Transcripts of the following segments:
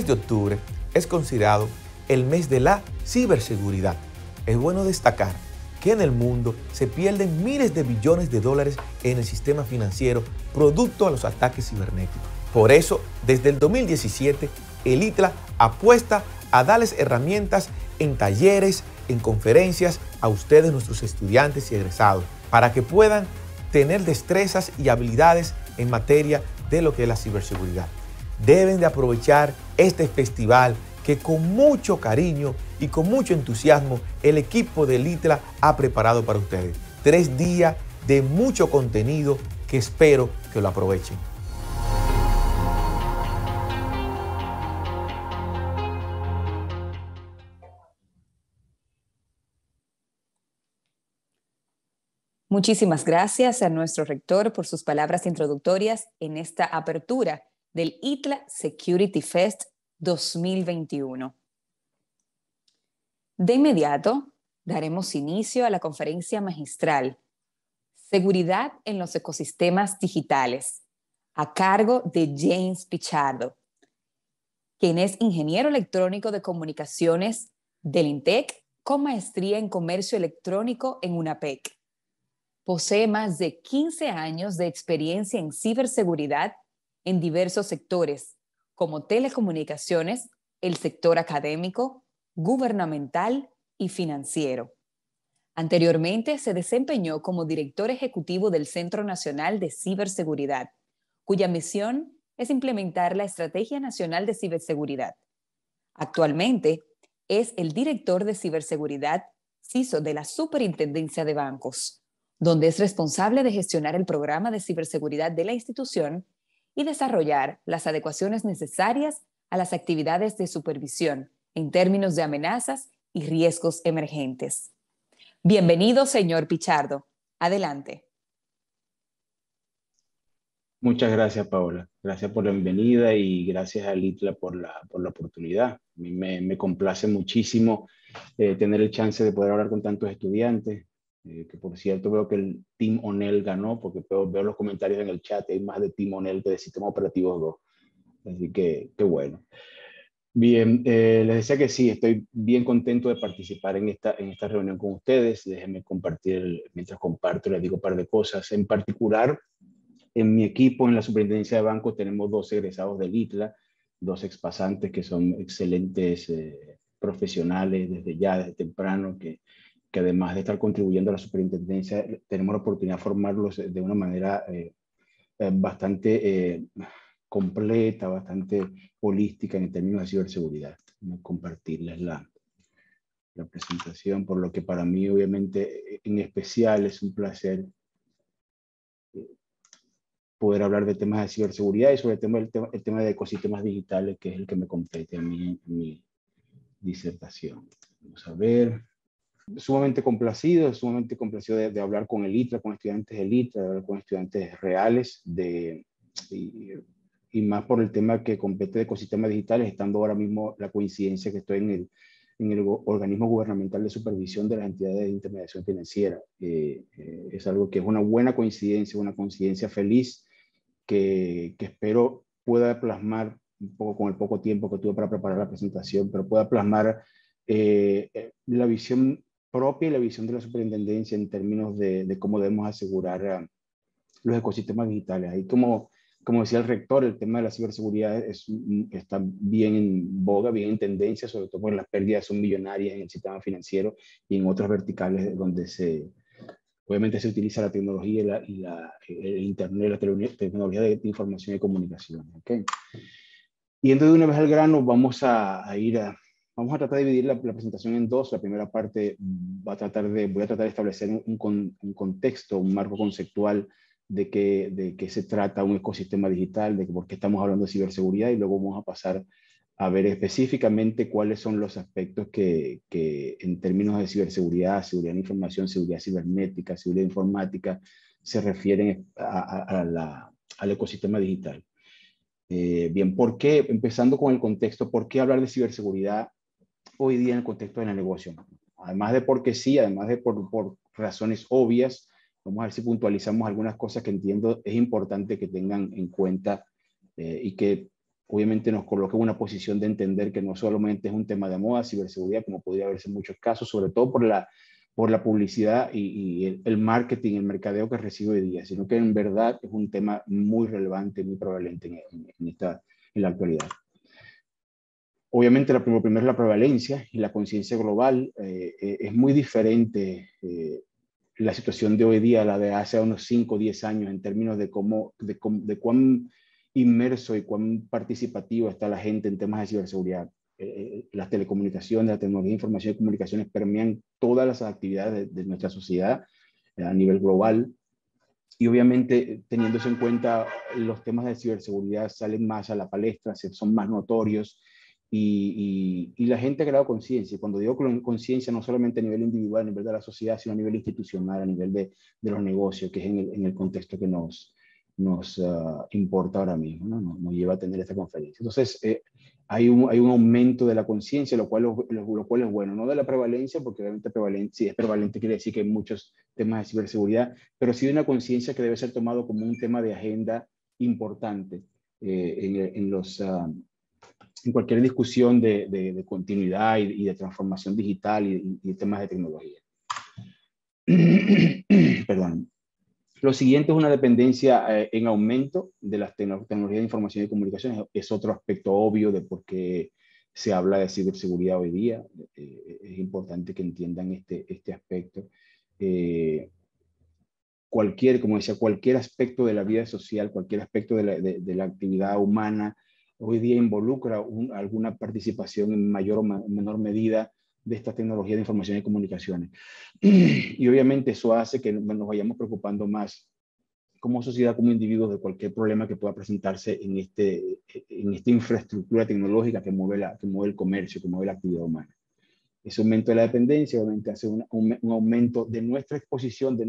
mes de octubre es considerado el mes de la ciberseguridad. Es bueno destacar que en el mundo se pierden miles de billones de dólares en el sistema financiero producto a los ataques cibernéticos. Por eso, desde el 2017, el ITLA apuesta a darles herramientas en talleres, en conferencias a ustedes, nuestros estudiantes y egresados, para que puedan tener destrezas y habilidades en materia de lo que es la ciberseguridad. Deben de aprovechar este festival que con mucho cariño y con mucho entusiasmo el equipo del ITLA ha preparado para ustedes. 3 días de mucho contenido que espero que lo aprovechen. Muchísimas gracias a nuestro rector por sus palabras introductorias en esta apertura del ITLA Security Fest 2021. De inmediato, daremos inicio a la conferencia magistral Seguridad en los ecosistemas digitales, a cargo de James Pichardo, quien es ingeniero electrónico de comunicaciones del INTEC con maestría en comercio electrónico en UNAPEC. Posee más de 15 años de experiencia en ciberseguridad en diversos sectores, como telecomunicaciones, el sector académico, gubernamental y financiero. Anteriormente se desempeñó como director ejecutivo del Centro Nacional de Ciberseguridad, cuya misión es implementar la Estrategia Nacional de Ciberseguridad. Actualmente es el director de Ciberseguridad CISA de la Superintendencia de Bancos, donde es responsable de gestionar el programa de ciberseguridad de la institución y desarrollar las adecuaciones necesarias a las actividades de supervisión en términos de amenazas y riesgos emergentes. Bienvenido, señor Pichardo. Adelante. Muchas gracias, Paola. Gracias por la bienvenida y gracias al ITLA por la oportunidad. A mí me complace muchísimo tener el chance de poder hablar con tantos estudiantes. Que por cierto veo que el Team Onel ganó, porque veo los comentarios en el chat, hay más de Team Onel que de Sistema Operativo 2, así que qué bueno. Bien, les decía que sí, estoy bien contento de participar en esta reunión con ustedes. Déjenme compartir, mientras comparto les digo un par de cosas. En particular, en mi equipo, en la Superintendencia de Bancos, tenemos 2 egresados del ITLA, 2 expasantes que son excelentes profesionales desde temprano, que además de estar contribuyendo a la superintendencia, tenemos la oportunidad de formarlos de una manera bastante completa, bastante holística en términos de ciberseguridad. Voy a compartirles la presentación, por lo que para mí, obviamente, en especial es un placer poder hablar de temas de ciberseguridad y sobre el tema de ecosistemas digitales, que es el que me compete a mí en mi disertación. Vamos a ver. Sumamente complacido de hablar con el ITLA, con estudiantes del ITLA, de hablar con estudiantes reales, y más por el tema que compete de ecosistemas digitales, estando ahora mismo la coincidencia que estoy en el organismo gubernamental de supervisión de las entidades de intermediación financiera. Es algo que es una buena coincidencia, una coincidencia feliz, que espero pueda plasmar, un poco con el poco tiempo que tuve para preparar la presentación, pero pueda plasmar la visión propia y la visión de la superintendencia en términos de cómo debemos asegurar los ecosistemas digitales. Ahí, como decía el rector, el tema de la ciberseguridad está bien en boga, bien en tendencia, sobre todo porque las pérdidas son millonarias en el sistema financiero y en otras verticales donde obviamente se utiliza la tecnología el Internet, la tecnología de información y comunicación. ¿Okay? Y entonces, de una vez al grano, vamos a tratar de dividir la presentación en 2. La primera parte voy a tratar de establecer un contexto, un marco conceptual de qué se trata un ecosistema digital, de por qué estamos hablando de ciberseguridad, y luego vamos a pasar a ver específicamente cuáles son los aspectos que en términos de ciberseguridad, seguridad de información, seguridad cibernética, seguridad informática, se refieren al ecosistema digital. Bien, ¿por qué? Empezando con el contexto, ¿por qué hablar de ciberseguridad hoy día en el contexto de la negocio? Además de porque sí, además de por razones obvias, vamos a ver si puntualizamos algunas cosas que entiendo es importante que tengan en cuenta y que obviamente nos coloca en una posición de entender que no solamente es un tema de moda, ciberseguridad, como podría verse en muchos casos, sobre todo por la publicidad y el marketing, el mercadeo que recibe hoy día, sino que en verdad es un tema muy relevante, muy prevalente en la actualidad. Obviamente, primero es la prevalencia y la conciencia global. Es muy diferente la situación de hoy día a la de hace unos 5 o 10 años en términos de cuán inmerso y cuán participativa está la gente en temas de ciberseguridad. Las telecomunicaciones, la tecnología de información y comunicaciones permean todas las actividades de nuestra sociedad a nivel global. Y obviamente, teniéndose en cuenta, los temas de ciberseguridad salen más a la palestra, son más notorios. Y la gente ha creado conciencia. Cuando digo conciencia, no solamente a nivel individual, a nivel de la sociedad, sino a nivel institucional, a nivel de los negocios, que es en el contexto que nos importa ahora mismo, ¿no? Nos lleva a tener esta conferencia. Entonces, hay un aumento de la conciencia, lo cual es bueno. No de la prevalencia, porque realmente si es prevalente quiere decir que hay muchos temas de ciberseguridad, pero sí de una conciencia que debe ser tomado como un tema de agenda importante en cualquier discusión de continuidad y de transformación digital y temas de tecnología. Perdón. Lo siguiente es una dependencia en aumento de las tecnologías de información y comunicaciones. Es otro aspecto obvio de por qué se habla de ciberseguridad hoy día. Es importante que entiendan este aspecto. Como decía, cualquier aspecto de la vida social, cualquier aspecto de la actividad humana, hoy día involucra alguna participación en mayor o menor medida de estas tecnologías de información y comunicaciones. Y obviamente eso hace que nos vayamos preocupando más como sociedad, como individuos, de cualquier problema que pueda presentarse en esta infraestructura tecnológica que mueve el comercio, que mueve la actividad humana. Ese aumento de la dependencia obviamente hace un aumento de nuestra exposición, de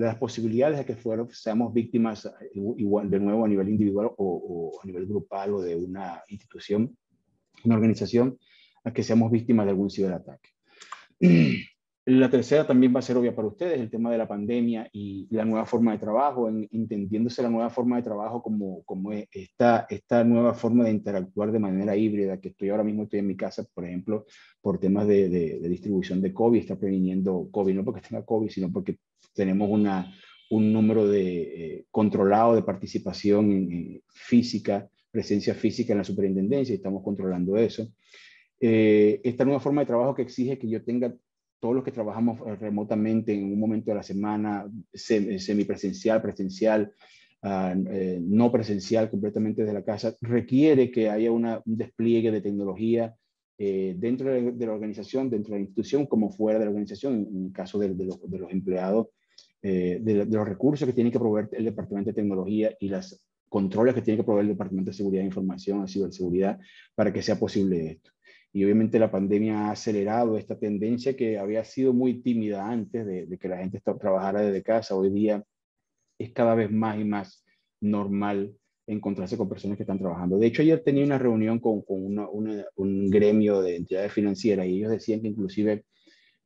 las posibilidades de que seamos víctimas, igual de nuevo a nivel individual o a nivel grupal o de una institución, una organización, a que seamos víctimas de algún ciberataque. La tercera también va a ser obvia para ustedes, el tema de la pandemia y la nueva forma de trabajo, entendiéndose la nueva forma de trabajo como esta nueva forma de interactuar de manera híbrida, que ahora mismo estoy en mi casa, por ejemplo, por temas de distribución de COVID, está previniendo COVID, no porque tenga COVID, sino porque tenemos un número controlado de participación física, presencia física en la superintendencia, y estamos controlando eso. Esta nueva forma de trabajo que exige que yo tenga todos los que trabajamos remotamente en un momento de la semana, semipresencial, presencial, no presencial, completamente desde la casa, requiere que haya un despliegue de tecnología dentro de la organización, dentro de la institución, como fuera de la organización, en el caso de los empleados, de los recursos que tiene que proveer el Departamento de Tecnología y los controles que tiene que proveer el Departamento de Seguridad de Información, de Ciberseguridad, para que sea posible esto. Y obviamente la pandemia ha acelerado esta tendencia que había sido muy tímida antes de que la gente trabajara desde casa. Hoy día es cada vez más y más normal encontrarse con personas que están trabajando. De hecho, ayer tenía una reunión con un gremio de entidades financieras y ellos decían que inclusive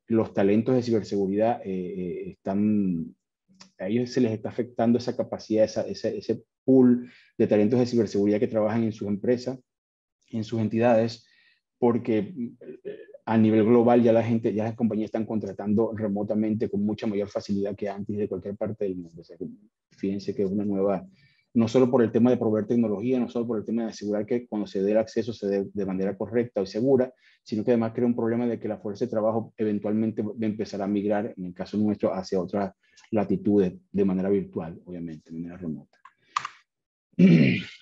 los talentos de ciberseguridad a ellos se les está afectando esa capacidad, ese pool de talentos de ciberseguridad que trabajan en sus empresas, en sus entidades, porque a nivel global ya las compañías están contratando remotamente con mucha mayor facilidad que antes de cualquier parte del mundo. O sea, fíjense que es una nueva, no solo por el tema de proveer tecnología, no solo por el tema de asegurar que cuando se dé el acceso se dé de manera correcta y segura, sino que además crea un problema de que la fuerza de trabajo eventualmente empezará a migrar, en el caso nuestro, hacia otras latitudes de manera virtual, obviamente, de manera remota.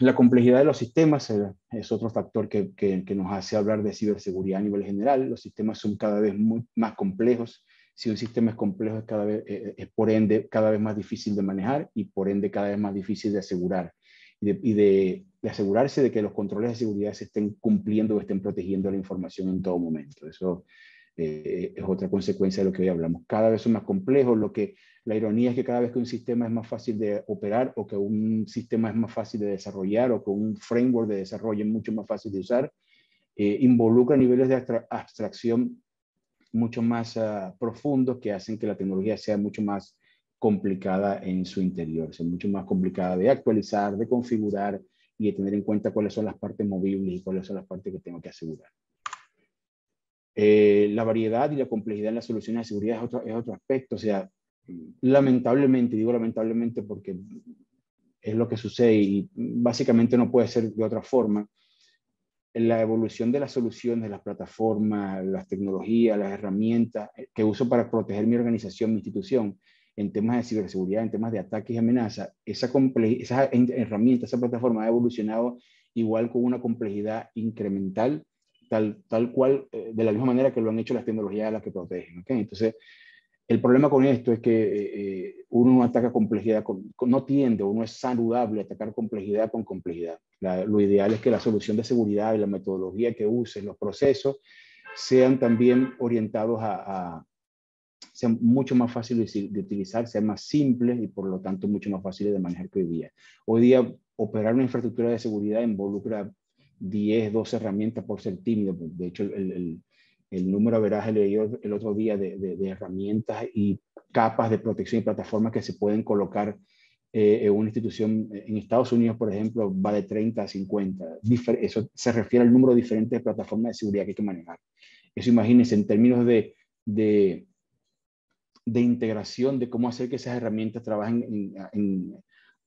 La complejidad de los sistemas es otro factor que nos hace hablar de ciberseguridad a nivel general. Los sistemas son cada vez más complejos. Si un sistema es complejo, es por ende cada vez más difícil de manejar y por ende cada vez más difícil de asegurar. Y de asegurarse de que los controles de seguridad se estén cumpliendo o estén protegiendo la información en todo momento. Eso es otra consecuencia de lo que hoy hablamos. Cada vez son más complejos. La ironía es que cada vez que un sistema es más fácil de operar o que un sistema es más fácil de desarrollar o que un framework de desarrollo es mucho más fácil de usar, involucra niveles de abstracción mucho más profundos que hacen que la tecnología sea mucho más complicada en su interior, sea mucho más complicada de actualizar, de configurar, y de tener en cuenta cuáles son las partes movibles y cuáles son las partes que tengo que asegurar. La variedad y la complejidad en las soluciones de seguridad es otro aspecto. O sea, lamentablemente, digo lamentablemente porque es lo que sucede y básicamente no puede ser de otra forma, la evolución de las soluciones, las plataformas, las tecnologías, las herramientas que uso para proteger mi organización, mi institución, en temas de ciberseguridad, en temas de ataques y amenazas, esa herramienta, esa plataforma ha evolucionado igual con una complejidad incremental, tal cual, de la misma manera que lo han hecho las tecnologías a las que protegen, ¿okay? Entonces, el problema con esto es que uno ataca complejidad, uno es saludable atacar complejidad con complejidad. Lo ideal es que la solución de seguridad y la metodología que uses, los procesos, sean también orientados sean mucho más fáciles de utilizar, sean más simples y por lo tanto mucho más fáciles de manejar que hoy día. Hoy día operar una infraestructura de seguridad involucra 10, 12 herramientas por ser tímido. De hecho, el número averaje leí el otro día de herramientas y capas de protección y plataformas que se pueden colocar en una institución. En Estados Unidos, por ejemplo, va de 30 a 50. Eso se refiere al número diferente de plataformas de seguridad que hay que manejar. Eso imagínense en términos de integración, de cómo hacer que esas herramientas trabajen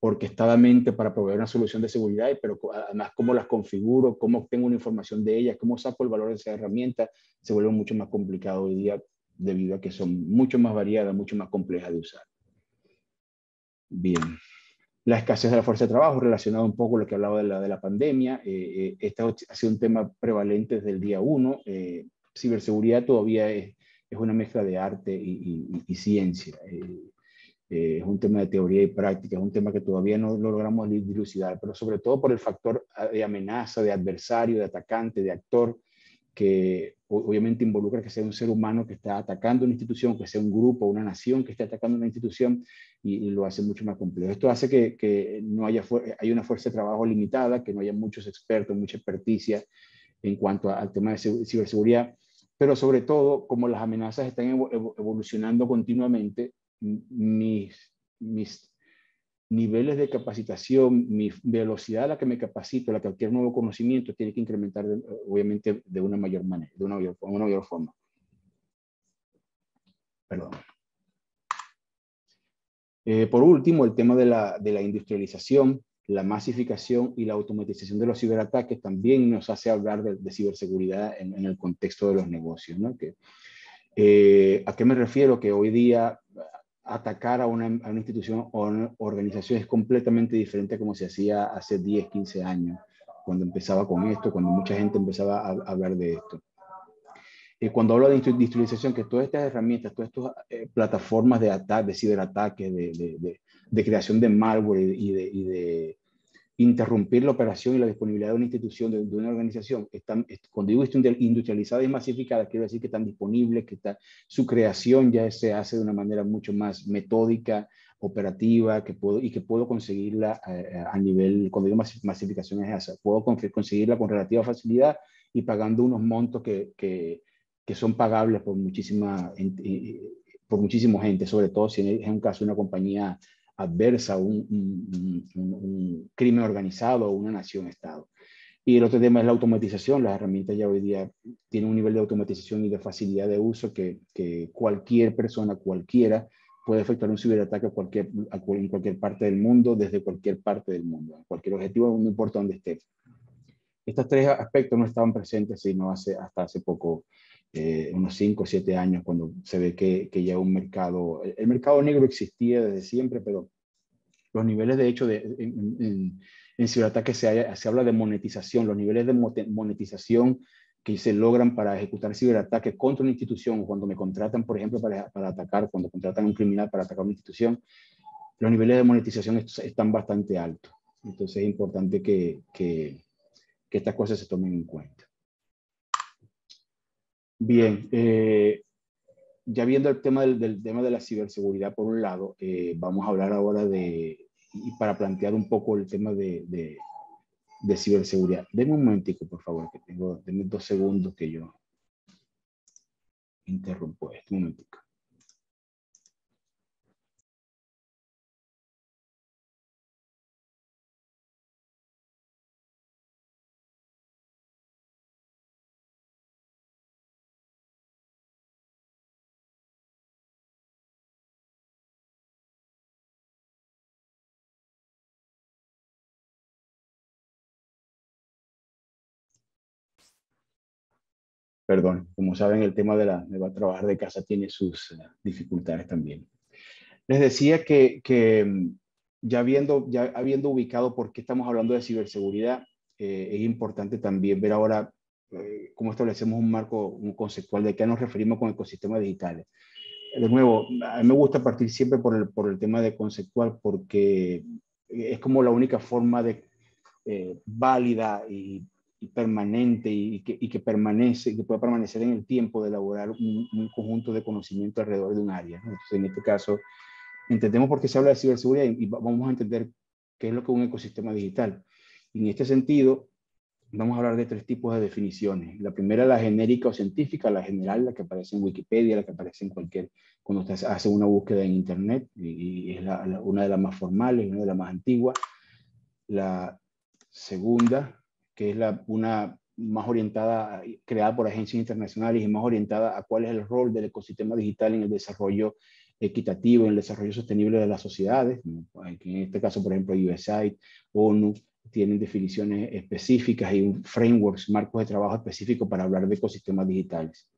orquestadamente para proveer una solución de seguridad, pero además cómo las configuro, cómo obtengo una información de ellas, cómo saco el valor de esas herramientas, se vuelve mucho más complicado hoy día debido a que son mucho más variadas, mucho más complejas de usar. Bien. La escasez de la fuerza de trabajo, relacionado un poco a lo que hablaba de la pandemia. Este ha sido un tema prevalente desde el día 1. Ciberseguridad todavía es una mezcla de arte y ciencia. Es un tema de teoría y práctica, es un tema que todavía no logramos dilucidar, pero sobre todo por el factor de amenaza, de adversario, de atacante, de actor, que obviamente involucra que sea un ser humano que está atacando una institución, que sea un grupo, una nación que esté atacando una institución, y lo hace mucho más complejo. Esto hace que no haya una fuerza de trabajo limitada, que no haya muchos expertos, mucha experticia en cuanto al tema de ciberseguridad, pero sobre todo, como las amenazas están evolucionando continuamente, mis niveles de capacitación, mi velocidad a la que me capacito, a la que adquiero nuevo conocimiento, tiene que incrementar obviamente de una mayor manera, de una mayor forma. Perdón. Por último, el tema de la industrialización, la masificación y la automatización de los ciberataques también nos hace hablar de ciberseguridad en el contexto de los negocios, ¿no? ¿A qué me refiero? Que hoy día atacar a una institución o una organización es completamente diferente a como se hacía hace 10, 15 años, cuando empezaba con esto, cuando mucha gente empezaba a hablar de esto. Cuando hablo de industrialización, que todas estas herramientas, todas estas plataformas de ciberataques, de creación de malware y de interrumpir la operación y la disponibilidad de una institución, de una organización, están, cuando digo industrializada y masificada, quiero decir que están disponibles, su creación ya se hace de una manera mucho más metódica, operativa, que puedo conseguirla a nivel, cuando digo masificación es esa, puedo conseguirla con relativa facilidad y pagando unos montos que son pagables por muchísima gente, sobre todo si es un caso de una compañía adversa, un crimen organizado o una nación-estado. Y el otro tema es la automatización. Las herramientas ya hoy día tienen un nivel de automatización y de facilidad de uso que cualquier persona, cualquiera, puede efectuar un ciberataque en cualquier parte del mundo, desde cualquier parte del mundo, cualquier objetivo, no importa dónde esté. Estos tres aspectos no estaban presentes sino hasta hace poco, unos 5 o 7 años, cuando se ve que ya el mercado negro existía desde siempre, pero los niveles de hecho en ciberataques se habla de monetización, los niveles de monetización que se logran para ejecutar ciberataques contra una institución, cuando me contratan, por ejemplo, para atacar, cuando contratan a un criminal para atacar una institución, los niveles de monetización están bastante altos. Entonces es importante que estas cosas se tomen en cuenta. Bien, ya viendo el tema del tema de la ciberseguridad por un lado, vamos a hablar ahora para plantear un poco el tema de ciberseguridad. Denme un momentico, por favor, que denme 2 segundos que yo interrumpo esto, un momentico. perdón, como saben, el tema de trabajar de casa tiene sus dificultades también. Les decía que ya habiendo ubicado por qué estamos hablando de ciberseguridad, es importante también ver ahora cómo establecemos un marco conceptual de qué nos referimos con ecosistemas digitales. De nuevo, a mí me gusta partir siempre por el tema de conceptual, porque es como la única forma de válida y permanente y que pueda permanecer en el tiempo de elaborar un conjunto de conocimiento alrededor de un área, ¿no? Entonces, en este caso, entendemos por qué se habla de ciberseguridad y vamos a entender qué es lo que es un ecosistema digital. Y en este sentido, vamos a hablar de tres tipos de definiciones. La primera, la genérica o científica, la general, la que aparece en Wikipedia, la que aparece en cuando usted hace una búsqueda en Internet, y es una de las más formales, una de las más antiguas. La segunda, que es una más orientada, creada por agencias internacionales y más orientada a cuál es el rol del ecosistema digital en el desarrollo equitativo, en el desarrollo sostenible de las sociedades. En este caso, por ejemplo, USAID, ONU, tienen definiciones específicas y frameworks, marcos de trabajo específicos para hablar de ecosistemas digitales.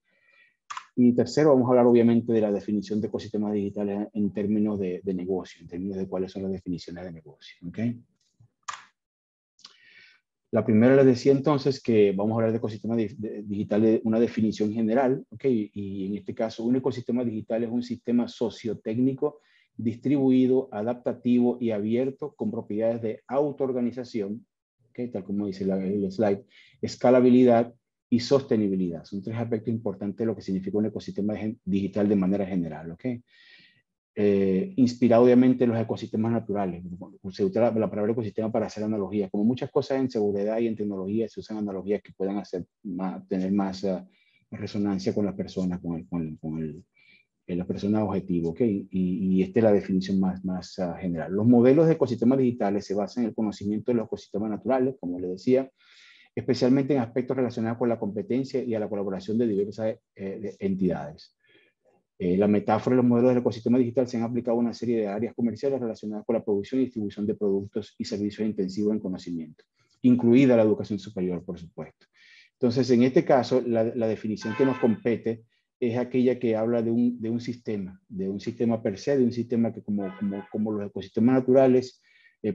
Y tercero, vamos a hablar obviamente de la definición de ecosistemas digitales en términos de negocio, en términos de cuáles son las definiciones de negocio, ¿ok? La primera, les decía entonces que vamos a hablar de ecosistemas digitales, una definición general, ¿ok? Y en este caso, un ecosistema digital es un sistema sociotécnico distribuido, adaptativo y abierto con propiedades de autoorganización, ¿okay? Tal como dice el slide, escalabilidad y sostenibilidad. Son tres aspectos importantes de lo que significa un ecosistema digital de manera general, ¿okay? Inspirado obviamente en los ecosistemas naturales. Se utiliza la palabra ecosistema para hacer analogías. Como muchas cosas en seguridad y en tecnología, se usan analogías que puedan hacer tener más resonancia con las personas, las personas objetivo, ¿ok? Y esta es la definición más general. Los modelos de ecosistemas digitales se basan en el conocimiento de los ecosistemas naturales, como les decía, especialmente en aspectos relacionados con la competencia y a la colaboración de diversas entidades. La metáfora de los modelos del ecosistema digital se han aplicado a una serie de áreas comerciales relacionadas con la producción y distribución de productos y servicios intensivos en conocimiento, incluida la educación superior, por supuesto. Entonces, en este caso, la definición que nos compete es aquella que habla de un sistema per se, de un sistema que como los ecosistemas naturales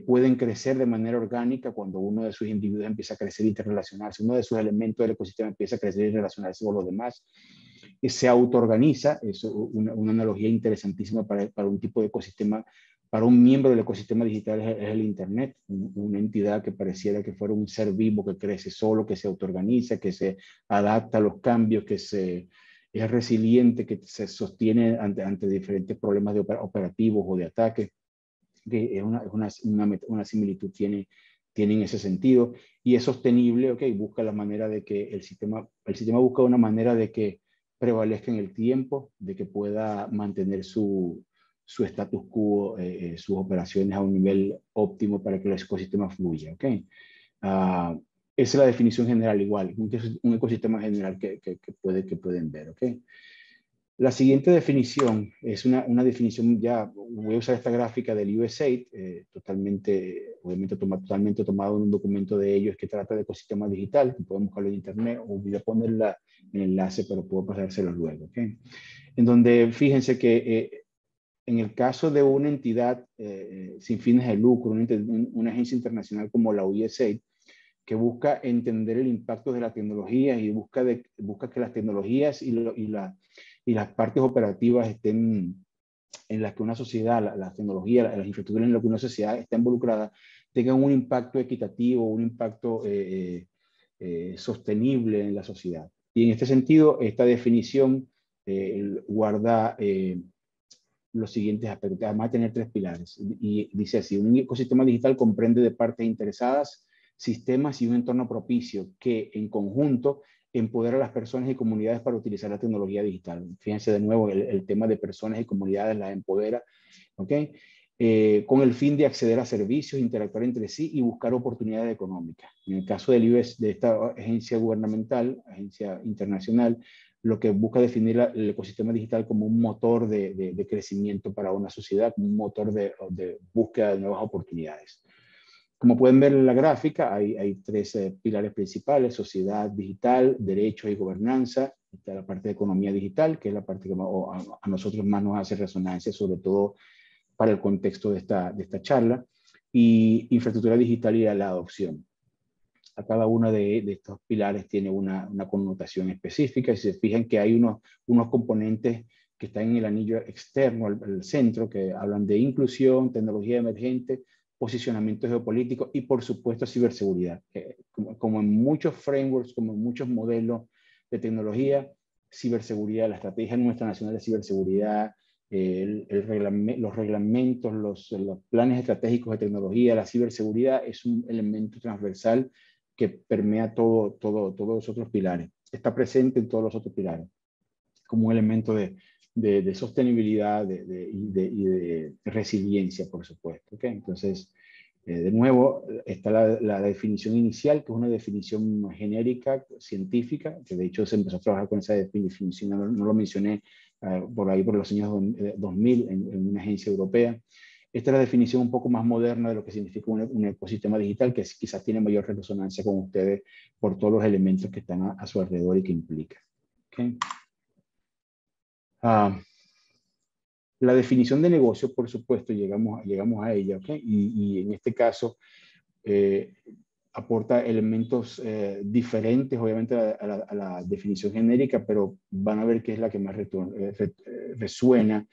pueden crecer de manera orgánica cuando uno de sus individuos empieza a crecer y interrelacionarse, uno de sus elementos del ecosistema empieza a crecer y relacionarse con los demás, y se autoorganiza. Es una analogía interesantísima para un tipo de ecosistema, para un miembro del ecosistema digital es el Internet, una entidad que pareciera que fuera un ser vivo que crece solo, que se autoorganiza, que se adapta a los cambios, es resiliente, que se sostiene ante diferentes problemas operativos o de ataque, que una similitud tiene en ese sentido, y es sostenible, ¿ok? Busca la manera de que el sistema busca una manera de que prevalezca en el tiempo, de que pueda mantener su status quo, sus operaciones a un nivel óptimo para que el ecosistema fluya, ¿ok? Esa es la definición general, igual, un ecosistema general que pueden ver, ¿ok? La siguiente definición es una definición ya, voy a usar esta gráfica del USAID, obviamente totalmente tomado en un documento de ellos que trata de ecosistema digital, que pueden buscarlo en internet, o voy a ponerla en el enlace, pero puedo pasárselo luego, ¿ok? En donde fíjense que en el caso de una entidad sin fines de lucro, una agencia internacional como la USAID, que busca entender el impacto de la tecnología y busca que las tecnologías y las partes operativas estén en las que una sociedad, la tecnología, las infraestructuras en las que una sociedad está involucrada, tengan un impacto equitativo, un impacto sostenible en la sociedad. Y en este sentido, esta definición guarda los siguientes aspectos, además de tener tres pilares. Y dice así: un ecosistema digital comprende de partes interesadas, sistemas y un entorno propicio que en conjunto empodera a las personas y comunidades para utilizar la tecnología digital. Fíjense de nuevo el tema de personas y comunidades, las empodera, ¿ok? Con el fin de acceder a servicios, interactuar entre sí y buscar oportunidades económicas. En el caso de esta agencia gubernamental, agencia internacional, lo que busca definir el ecosistema digital como un motor de crecimiento para una sociedad, como un motor de búsqueda de nuevas oportunidades. Como pueden ver en la gráfica, hay tres pilares principales: sociedad digital, derechos y gobernanza, Está la parte de economía digital, que es la parte que a nosotros más nos hace resonancia, sobre todo para el contexto de esta charla, y infraestructura digital y la adopción. A cada uno de estos pilares tiene una connotación específica, y si se fijan que hay unos componentes que están en el anillo externo al centro, que hablan de inclusión, tecnología emergente, posicionamiento geopolítico y, por supuesto, ciberseguridad. Como en muchos frameworks, como en muchos modelos de tecnología, ciberseguridad, la estrategia nuestra nacional de ciberseguridad, los reglamentos, los planes estratégicos de tecnología, la ciberseguridad es un elemento transversal que permea todos los otros pilares. Está presente en todos los otros pilares, como un elemento de sostenibilidad y de resiliencia, por supuesto. ¿Okay? Entonces, de nuevo, está la definición inicial, que es una definición genérica, científica, que de hecho se empezó a trabajar con esa definición, no lo mencioné, por ahí por los años 2000 en una agencia europea. Esta es la definición un poco más moderna de lo que significa un ecosistema digital, que quizás tiene mayor resonancia con ustedes por todos los elementos que están a su alrededor y que implica. ¿Okay? La definición de negocio, por supuesto, llegamos a ella, ¿okay? Y en este caso aporta elementos diferentes, obviamente, a la definición genérica, pero van a ver que es la que más resuena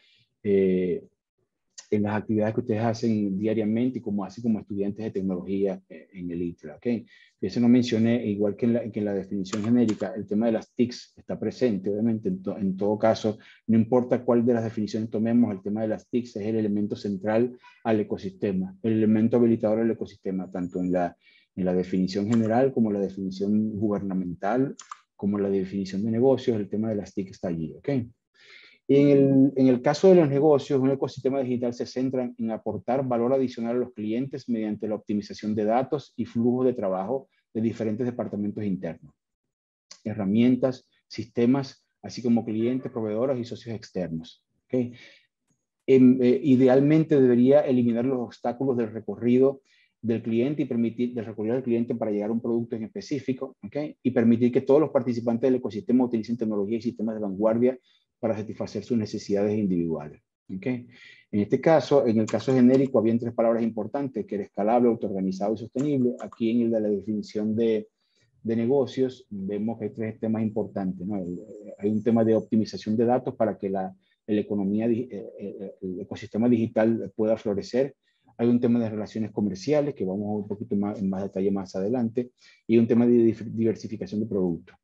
en las actividades que ustedes hacen diariamente y como hacen como estudiantes de tecnología en el ITLA, ¿okay? Eso no mencioné, igual que en la definición genérica, el tema de las TICs está presente, obviamente, en todo caso, no importa cuál de las definiciones tomemos, el tema de las TICs es el elemento central al ecosistema, el elemento habilitador al ecosistema, tanto en la definición general como en la definición gubernamental, como en la definición de negocios, el tema de las TICs está allí, ¿ok? En el caso de los negocios, un ecosistema digital se centra en aportar valor adicional a los clientes mediante la optimización de datos y flujos de trabajo de diferentes departamentos internos, herramientas, sistemas, así como clientes, proveedores y socios externos. ¿Okay? Idealmente debería eliminar los obstáculos del recorrido del cliente y permitir del recorrido del cliente para llegar a un producto en específico, ¿okay? Y permitir que todos los participantes del ecosistema utilicen tecnología y sistemas de vanguardia para satisfacer sus necesidades individuales. ¿Okay? En este caso, en el caso genérico, habían tres palabras importantes, que era escalable, autoorganizado y sostenible. Aquí en el de la definición de negocios vemos que hay tres temas importantes, ¿no? Hay un tema de optimización de datos para que el ecosistema digital pueda florecer. Hay un tema de relaciones comerciales, que vamos a un poquito más en más detalle más adelante, y un tema de diversificación de productos.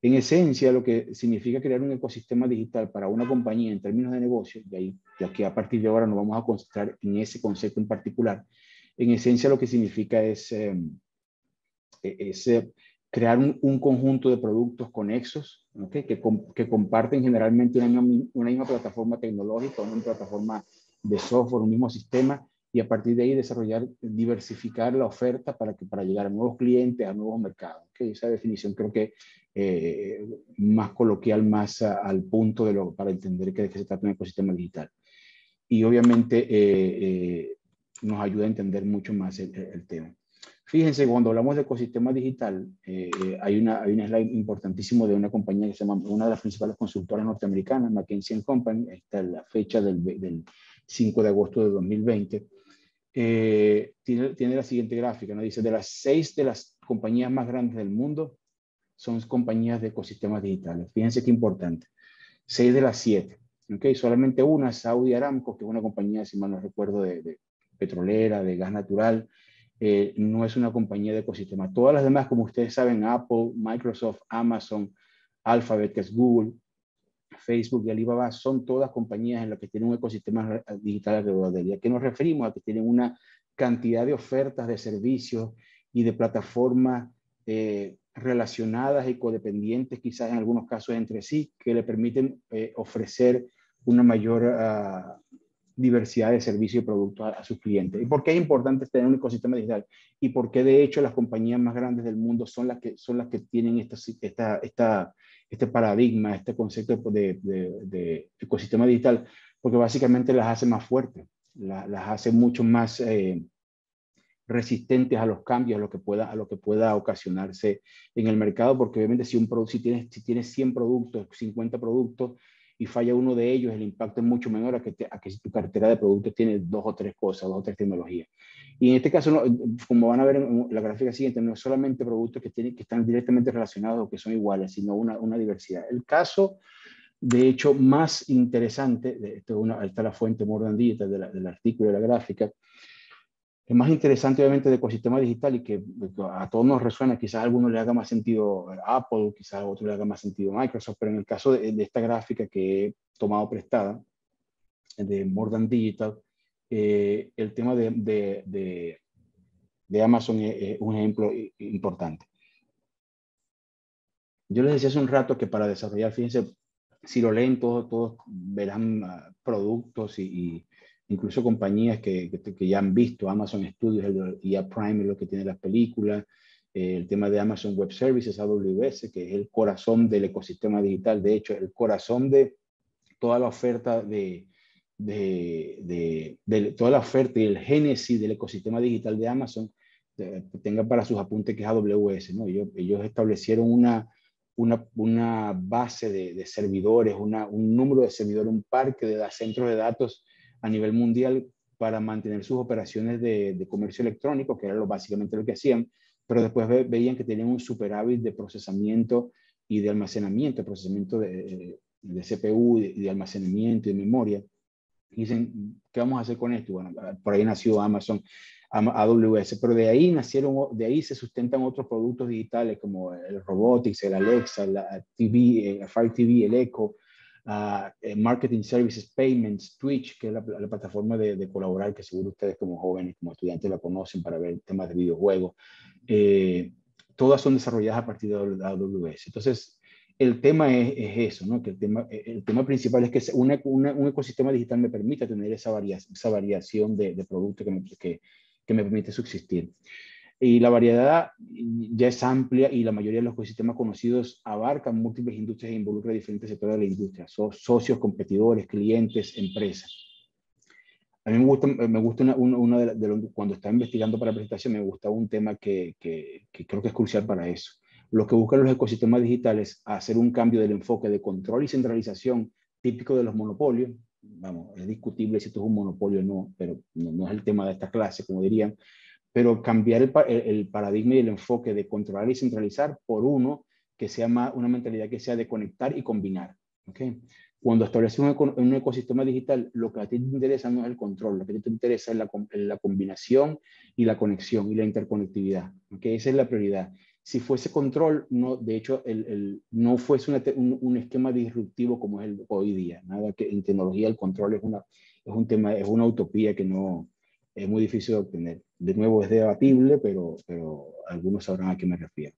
En esencia, lo que significa crear un ecosistema digital para una compañía en términos de negocio, y aquí a partir de ahora nos vamos a concentrar en ese concepto en particular, en esencia lo que significa es crear un conjunto de productos conexos, ¿okay? que comparten generalmente una misma plataforma tecnológica, una plataforma de software, un mismo sistema, y a partir de ahí diversificar la oferta para llegar a nuevos clientes, a nuevos mercados. ¿Okay? Esa definición creo que más coloquial, más al punto para entender que se trata de un ecosistema digital. Y obviamente nos ayuda a entender mucho más el tema. Fíjense, cuando hablamos de ecosistema digital, hay una slide importantísima de una compañía que se llama, una de las principales consultoras norteamericanas, McKinsey & Company, está la fecha del 5 de agosto de 2020, tiene la siguiente gráfica, ¿no? Dice, de las 6 de las compañías más grandes del mundo, son compañías de ecosistemas digitales. Fíjense qué importante. 6 de las 7. ¿Okay? Solamente una, Saudi Aramco, que es una compañía, si mal no recuerdo, de petrolera, de gas natural, no es una compañía de ecosistemas. Todas las demás, como ustedes saben, Apple, Microsoft, Amazon, Alphabet, que es Google, Facebook y Alibaba, son todas compañías en las que tienen un ecosistema digital alrededor de ellas. ¿A qué nos referimos? A que tienen una cantidad de ofertas, de servicios y de plataformas relacionadas y codependientes, quizás en algunos casos entre sí, que le permiten ofrecer una mayor diversidad de servicios y productos a sus clientes. ¿Y por qué es importante tener un ecosistema digital? ¿Y por qué, de hecho, las compañías más grandes del mundo son las que tienen este paradigma, este concepto de ecosistema digital? Porque básicamente las hace más fuertes, las hace mucho más resistentes a los cambios, a lo que pueda ocasionarse en el mercado, porque obviamente si tienes 100 productos, 50 productos, y falla uno de ellos, el impacto es mucho menor a que si tu cartera de productos tiene dos o tres cosas, dos o tres tecnologías. Y en este caso, como van a ver en la gráfica siguiente, no es solamente productos que están directamente relacionados o que son iguales, sino una diversidad. El caso, de hecho, más interesante, ahí está la fuente More Than Digital del artículo y de la gráfica, es más interesante obviamente de ecosistema digital y que a todos nos resuena, quizás a algunos le haga más sentido Apple, quizás a otros le haga más sentido Microsoft, pero en el caso de esta gráfica que he tomado prestada, de More Than Digital, el tema de Amazon es un ejemplo importante. Yo les decía hace un rato que para desarrollar, fíjense, si lo leen todos verán productos y incluso compañías que ya han visto, Amazon Studios y Prime es lo que tiene las películas, el tema de Amazon Web Services, AWS, que es el corazón del ecosistema digital, de hecho, el corazón de toda la oferta toda la oferta y el génesis del ecosistema digital de Amazon, tenga para sus apuntes que es AWS, ¿no? Ellos establecieron una base de servidores, un número de servidores, un parque de centros de datos a nivel mundial para mantener sus operaciones de comercio electrónico, que era básicamente lo que hacían, pero después veían que tenían un superávit de procesamiento y de almacenamiento, procesamiento de CPU y de almacenamiento y de memoria. Y dicen, ¿qué vamos a hacer con esto? Bueno, por ahí nació Amazon, AWS, pero de ahí se sustentan otros productos digitales como el Robotics, el Alexa, el Fire TV, el Echo, Marketing Services, Payments, Twitch, que es la plataforma de colaborar, que seguro ustedes como jóvenes, como estudiantes la conocen para ver temas de videojuegos. Todas son desarrolladas a partir de AWS. Entonces, el tema es eso, ¿no? Que el tema principal es que un ecosistema digital me permite tener esa variación de productos que me permite subsistir. Y la variedad ya es amplia y la mayoría de los ecosistemas conocidos abarcan múltiples industrias e involucran diferentes sectores de la industria. Son socios, competidores, clientes, empresas. A mí me gusta cuando estaba investigando para la presentación, me gusta un tema que creo que es crucial para eso. Lo que buscan los ecosistemas digitales es hacer un cambio del enfoque de control y centralización típico de los monopolios. Vamos, es discutible si esto es un monopolio o no, pero no es el tema de esta clase, como dirían. Pero cambiar el paradigma y el enfoque de controlar y centralizar por uno que sea más una mentalidad que sea de conectar y combinar. ¿Okay? Cuando estableces un ecosistema digital, lo que a ti te interesa no es el control, lo que a ti te interesa es la combinación y la conexión y la interconectividad. ¿Okay? Esa es la prioridad. Si fuese control, no fuese un esquema disruptivo como es el hoy día. Nada que en tecnología el control es una utopía que no... Es muy difícil de obtener. De nuevo, es debatible, pero algunos sabrán a qué me refiero.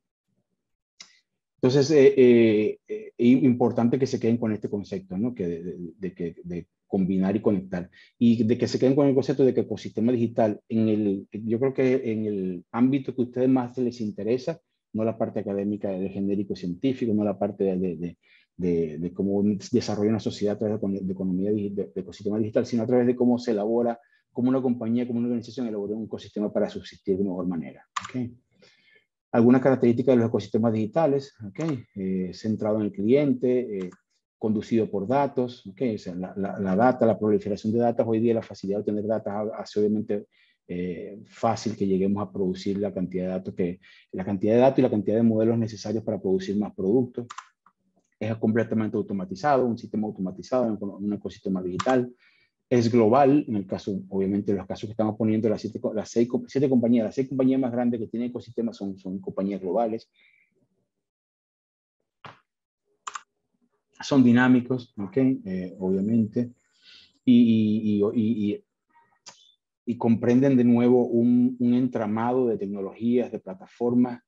Entonces, es importante que se queden con este concepto, ¿no? De combinar y conectar. Y de que se queden con el concepto de que el ecosistema digital, yo creo que en el ámbito que a ustedes más les interesa, no la parte académica de genérico científico, no la parte de cómo desarrolla una sociedad a través de economía digital, de ecosistema digital, sino a través de cómo se elabora como una compañía, como una organización, elaboró un ecosistema para subsistir de mejor manera. ¿Okay? Algunas características de los ecosistemas digitales, ¿okay? Centrado en el cliente, conducido por datos, ¿okay? O sea, la proliferación de datos, hoy día la facilidad de obtener datos hace obviamente fácil que lleguemos a producir la cantidad de datos y la cantidad de modelos necesarios para producir más productos. Es completamente automatizado, un sistema automatizado, un ecosistema digital. Es global, en el caso, obviamente, los casos que estamos poniendo, las seis compañías más grandes que tienen ecosistemas son compañías globales. Son dinámicos, ¿okay? Obviamente, y comprenden de nuevo un entramado de tecnologías, de plataformas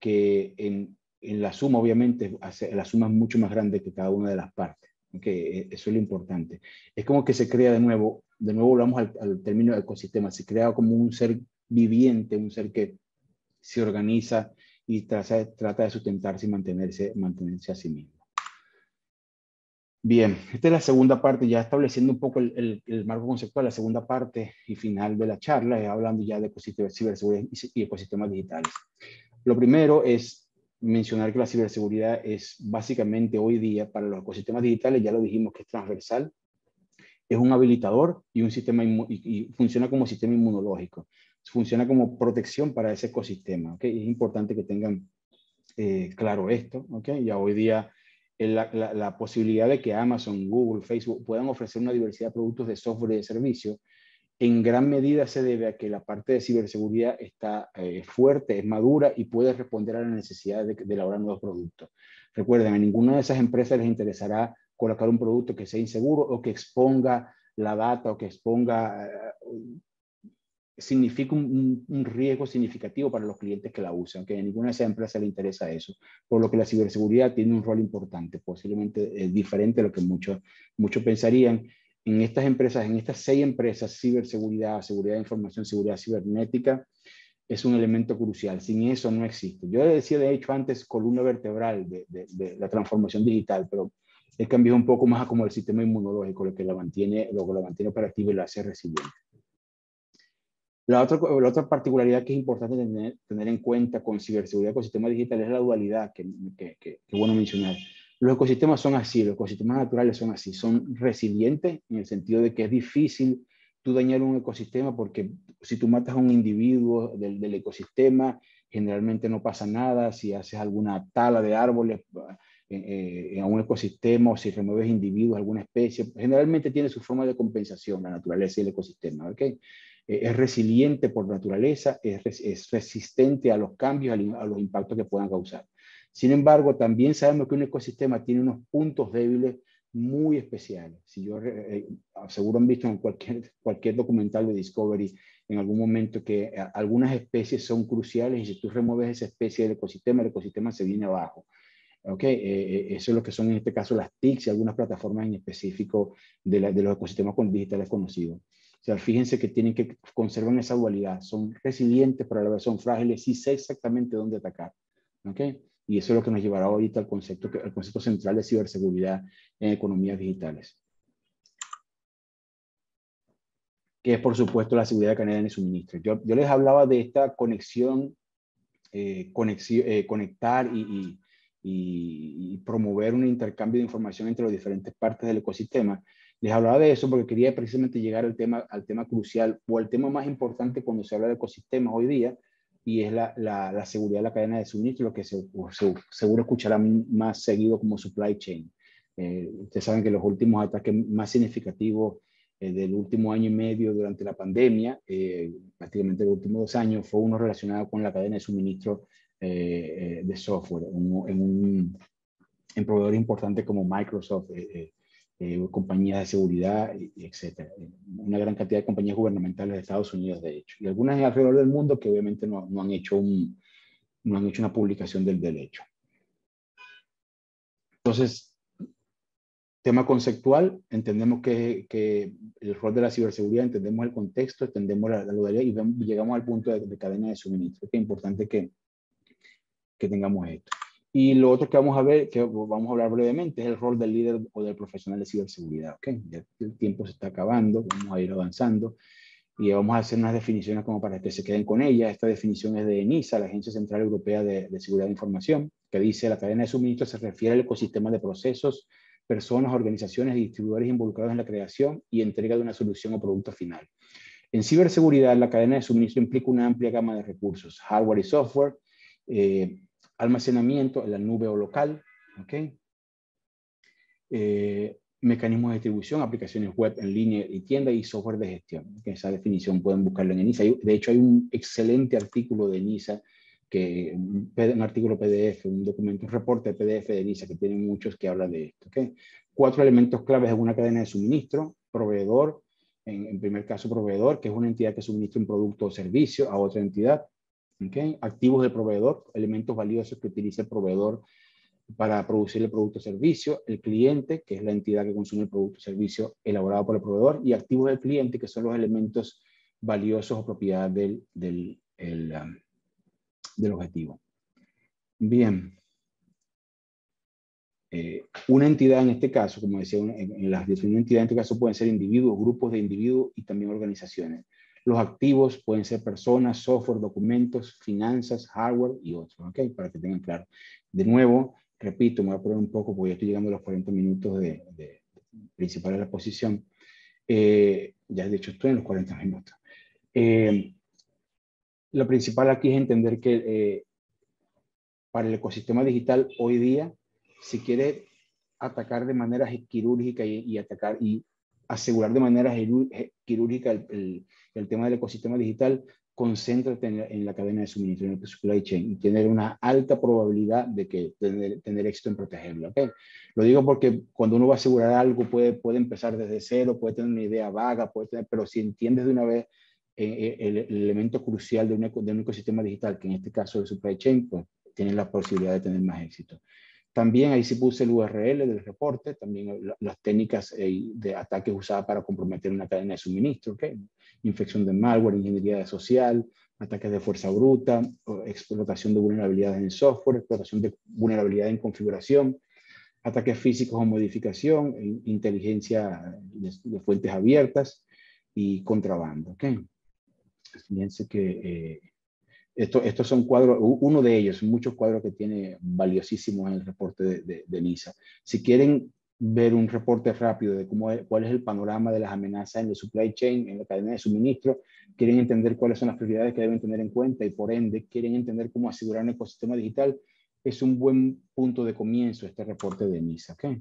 que en la suma, obviamente, la suma es mucho más grande que cada una de las partes. Okay, eso es lo importante. Es como que se crea de nuevo volvamos al término ecosistema, se crea como un ser viviente, un ser que se organiza y trata de sustentarse y mantenerse a sí mismo. Bien, esta es la segunda parte, ya estableciendo un poco el marco conceptual, la segunda parte y final de la charla, hablando ya de ciberseguridad y ecosistemas digitales. Lo primero es mencionar que la ciberseguridad es básicamente hoy día para los ecosistemas digitales, ya lo dijimos que es transversal, es un habilitador y un sistema y funciona como sistema inmunológico, funciona como protección para ese ecosistema, ¿okay? Es importante que tengan claro esto, ¿okay? Ya hoy día la posibilidad de que Amazon, Google, Facebook puedan ofrecer una diversidad de productos de software y de servicios, en gran medida se debe a que la parte de ciberseguridad está fuerte, es madura y puede responder a la necesidad de elaborar nuevos productos. Recuerden, a ninguna de esas empresas les interesará colocar un producto que sea inseguro o que exponga la data o que exponga... significa un riesgo significativo para los clientes que la usan, que a ninguna de esas empresas le interesa eso, por lo que la ciberseguridad tiene un rol importante, posiblemente diferente a lo que muchos pensarían. En estas empresas, en estas 6 empresas, ciberseguridad, seguridad de información, seguridad cibernética, es un elemento crucial, sin eso no existe. Yo decía de hecho antes columna vertebral de la transformación digital, pero he cambiado un poco más a como el sistema inmunológico, lo que la mantiene operativa y la hace resiliente. La otra particularidad que es importante tener en cuenta con ciberseguridad y ecosistemas digitales es la dualidad que es bueno mencionar. Los ecosistemas son así, los ecosistemas naturales son así, son resilientes en el sentido de que es difícil tú dañar un ecosistema porque si tú matas a un individuo del ecosistema, generalmente no pasa nada, si haces alguna tala de árboles en un ecosistema o si remueves individuos, alguna especie, generalmente tiene su forma de compensación la naturaleza y el ecosistema, ¿ok? Es resiliente por naturaleza, es resistente a los cambios, a los impactos que puedan causar. Sin embargo, también sabemos que un ecosistema tiene unos puntos débiles muy especiales. Si yo seguro han visto en cualquier documental de Discovery en algún momento que algunas especies son cruciales y si tú remueves esa especie del ecosistema, el ecosistema se viene abajo. Okay. Eso es lo que son en este caso las TICs y algunas plataformas en específico de los ecosistemas digitales conocidos. O sea, fíjense que tienen que conservar esa dualidad. Son resilientes, pero a la vez son frágiles y sé exactamente dónde atacar. ¿Okay? Y eso es lo que nos llevará ahorita al concepto central de ciberseguridad en economías digitales. Que es, por supuesto, la seguridad de cadena de suministro. Yo les hablaba de esta conexión, conectar y promover un intercambio de información entre las diferentes partes del ecosistema. Les hablaba de eso porque quería precisamente llegar al tema crucial o al tema más importante cuando se habla de ecosistemas hoy día, y es la seguridad de la cadena de suministro, lo que seguro escucharán más seguido como supply chain. Ustedes saben que los últimos ataques más significativos del último año y medio durante la pandemia, prácticamente los últimos 2 años, fue uno relacionado con la cadena de suministro de software, en proveedores importantes como Microsoft, compañías de seguridad, etc. Una gran cantidad de compañías gubernamentales de Estados Unidos, de hecho. Y algunas alrededor del mundo que obviamente no han hecho una publicación del hecho. Entonces, tema conceptual, entendemos que el rol de la ciberseguridad, entendemos el contexto, entendemos la dualidad y llegamos al punto de cadena de suministro. Es importante que tengamos esto. Y lo otro que vamos a ver, que vamos a hablar brevemente, es el rol del líder o del profesional de ciberseguridad. ¿Okay? Ya el tiempo se está acabando, vamos a ir avanzando y vamos a hacer unas definiciones como para que se queden con ellas. Esta definición es de ENISA, la Agencia Central Europea de Seguridad de Información, que dice: la cadena de suministro se refiere al ecosistema de procesos, personas, organizaciones y distribuidores involucrados en la creación y entrega de una solución o producto final. En ciberseguridad, la cadena de suministro implica una amplia gama de recursos, hardware y software, almacenamiento en la nube o local, ¿okay? Mecanismos de distribución, aplicaciones web en línea y tienda y software de gestión. ¿Okay? Esa definición pueden buscarla en ENISA. De hecho, hay un excelente artículo de ENISA, un artículo PDF, un documento, un reporte PDF de ENISA que tiene muchos que hablan de esto. ¿Okay? 4 elementos claves en una cadena de suministro: proveedor, en primer caso proveedor, que es una entidad que suministra un producto o servicio a otra entidad. ¿Okay? Activos del proveedor, elementos valiosos que utiliza el proveedor para producir el producto o servicio, el cliente, que es la entidad que consume el producto o servicio elaborado por el proveedor, y activos del cliente, que son los elementos valiosos o propiedad del objetivo. Bien. Una entidad en este caso, como decía, una entidad en este caso pueden ser individuos, grupos de individuos y también organizaciones. Los activos pueden ser personas, software, documentos, finanzas, hardware y otros, ¿ok? Para que tengan claro. De nuevo, repito, me voy a poner un poco porque ya estoy llegando a los 40 minutos de principal de la exposición. Ya de hecho estoy en los 40 minutos. Lo principal aquí es entender que para el ecosistema digital hoy día, si quiere atacar de manera quirúrgica y asegurar de manera quirúrgica el tema del ecosistema digital, concéntrate en la cadena de suministro, en el supply chain, y tener una alta probabilidad de que tener éxito en protegerlo, ¿okay? Lo digo porque cuando uno va a asegurar algo puede empezar desde cero, puede tener una idea vaga, pero si entiendes de una vez el elemento crucial de un ecosistema digital, que en este caso el supply chain, pues tienes la posibilidad de tener más éxito. También ahí sí puse el URL del reporte, también las técnicas de ataques usadas para comprometer una cadena de suministro, ¿okay? Infección de malware, ingeniería social, ataques de fuerza bruta, explotación de vulnerabilidades en software, explotación de vulnerabilidad en configuración, ataques físicos o modificación, inteligencia de fuentes abiertas y contrabando, ¿okay? Fíjense que... Estos son cuadros, uno de ellos, muchos cuadros que tiene valiosísimos en el reporte de ENISA. Si quieren ver un reporte rápido de cuál es el panorama de las amenazas en el supply chain, en la cadena de suministro, quieren entender cuáles son las prioridades que deben tener en cuenta y por ende quieren entender cómo asegurar un ecosistema digital, es un buen punto de comienzo este reporte de ENISA, ¿okay?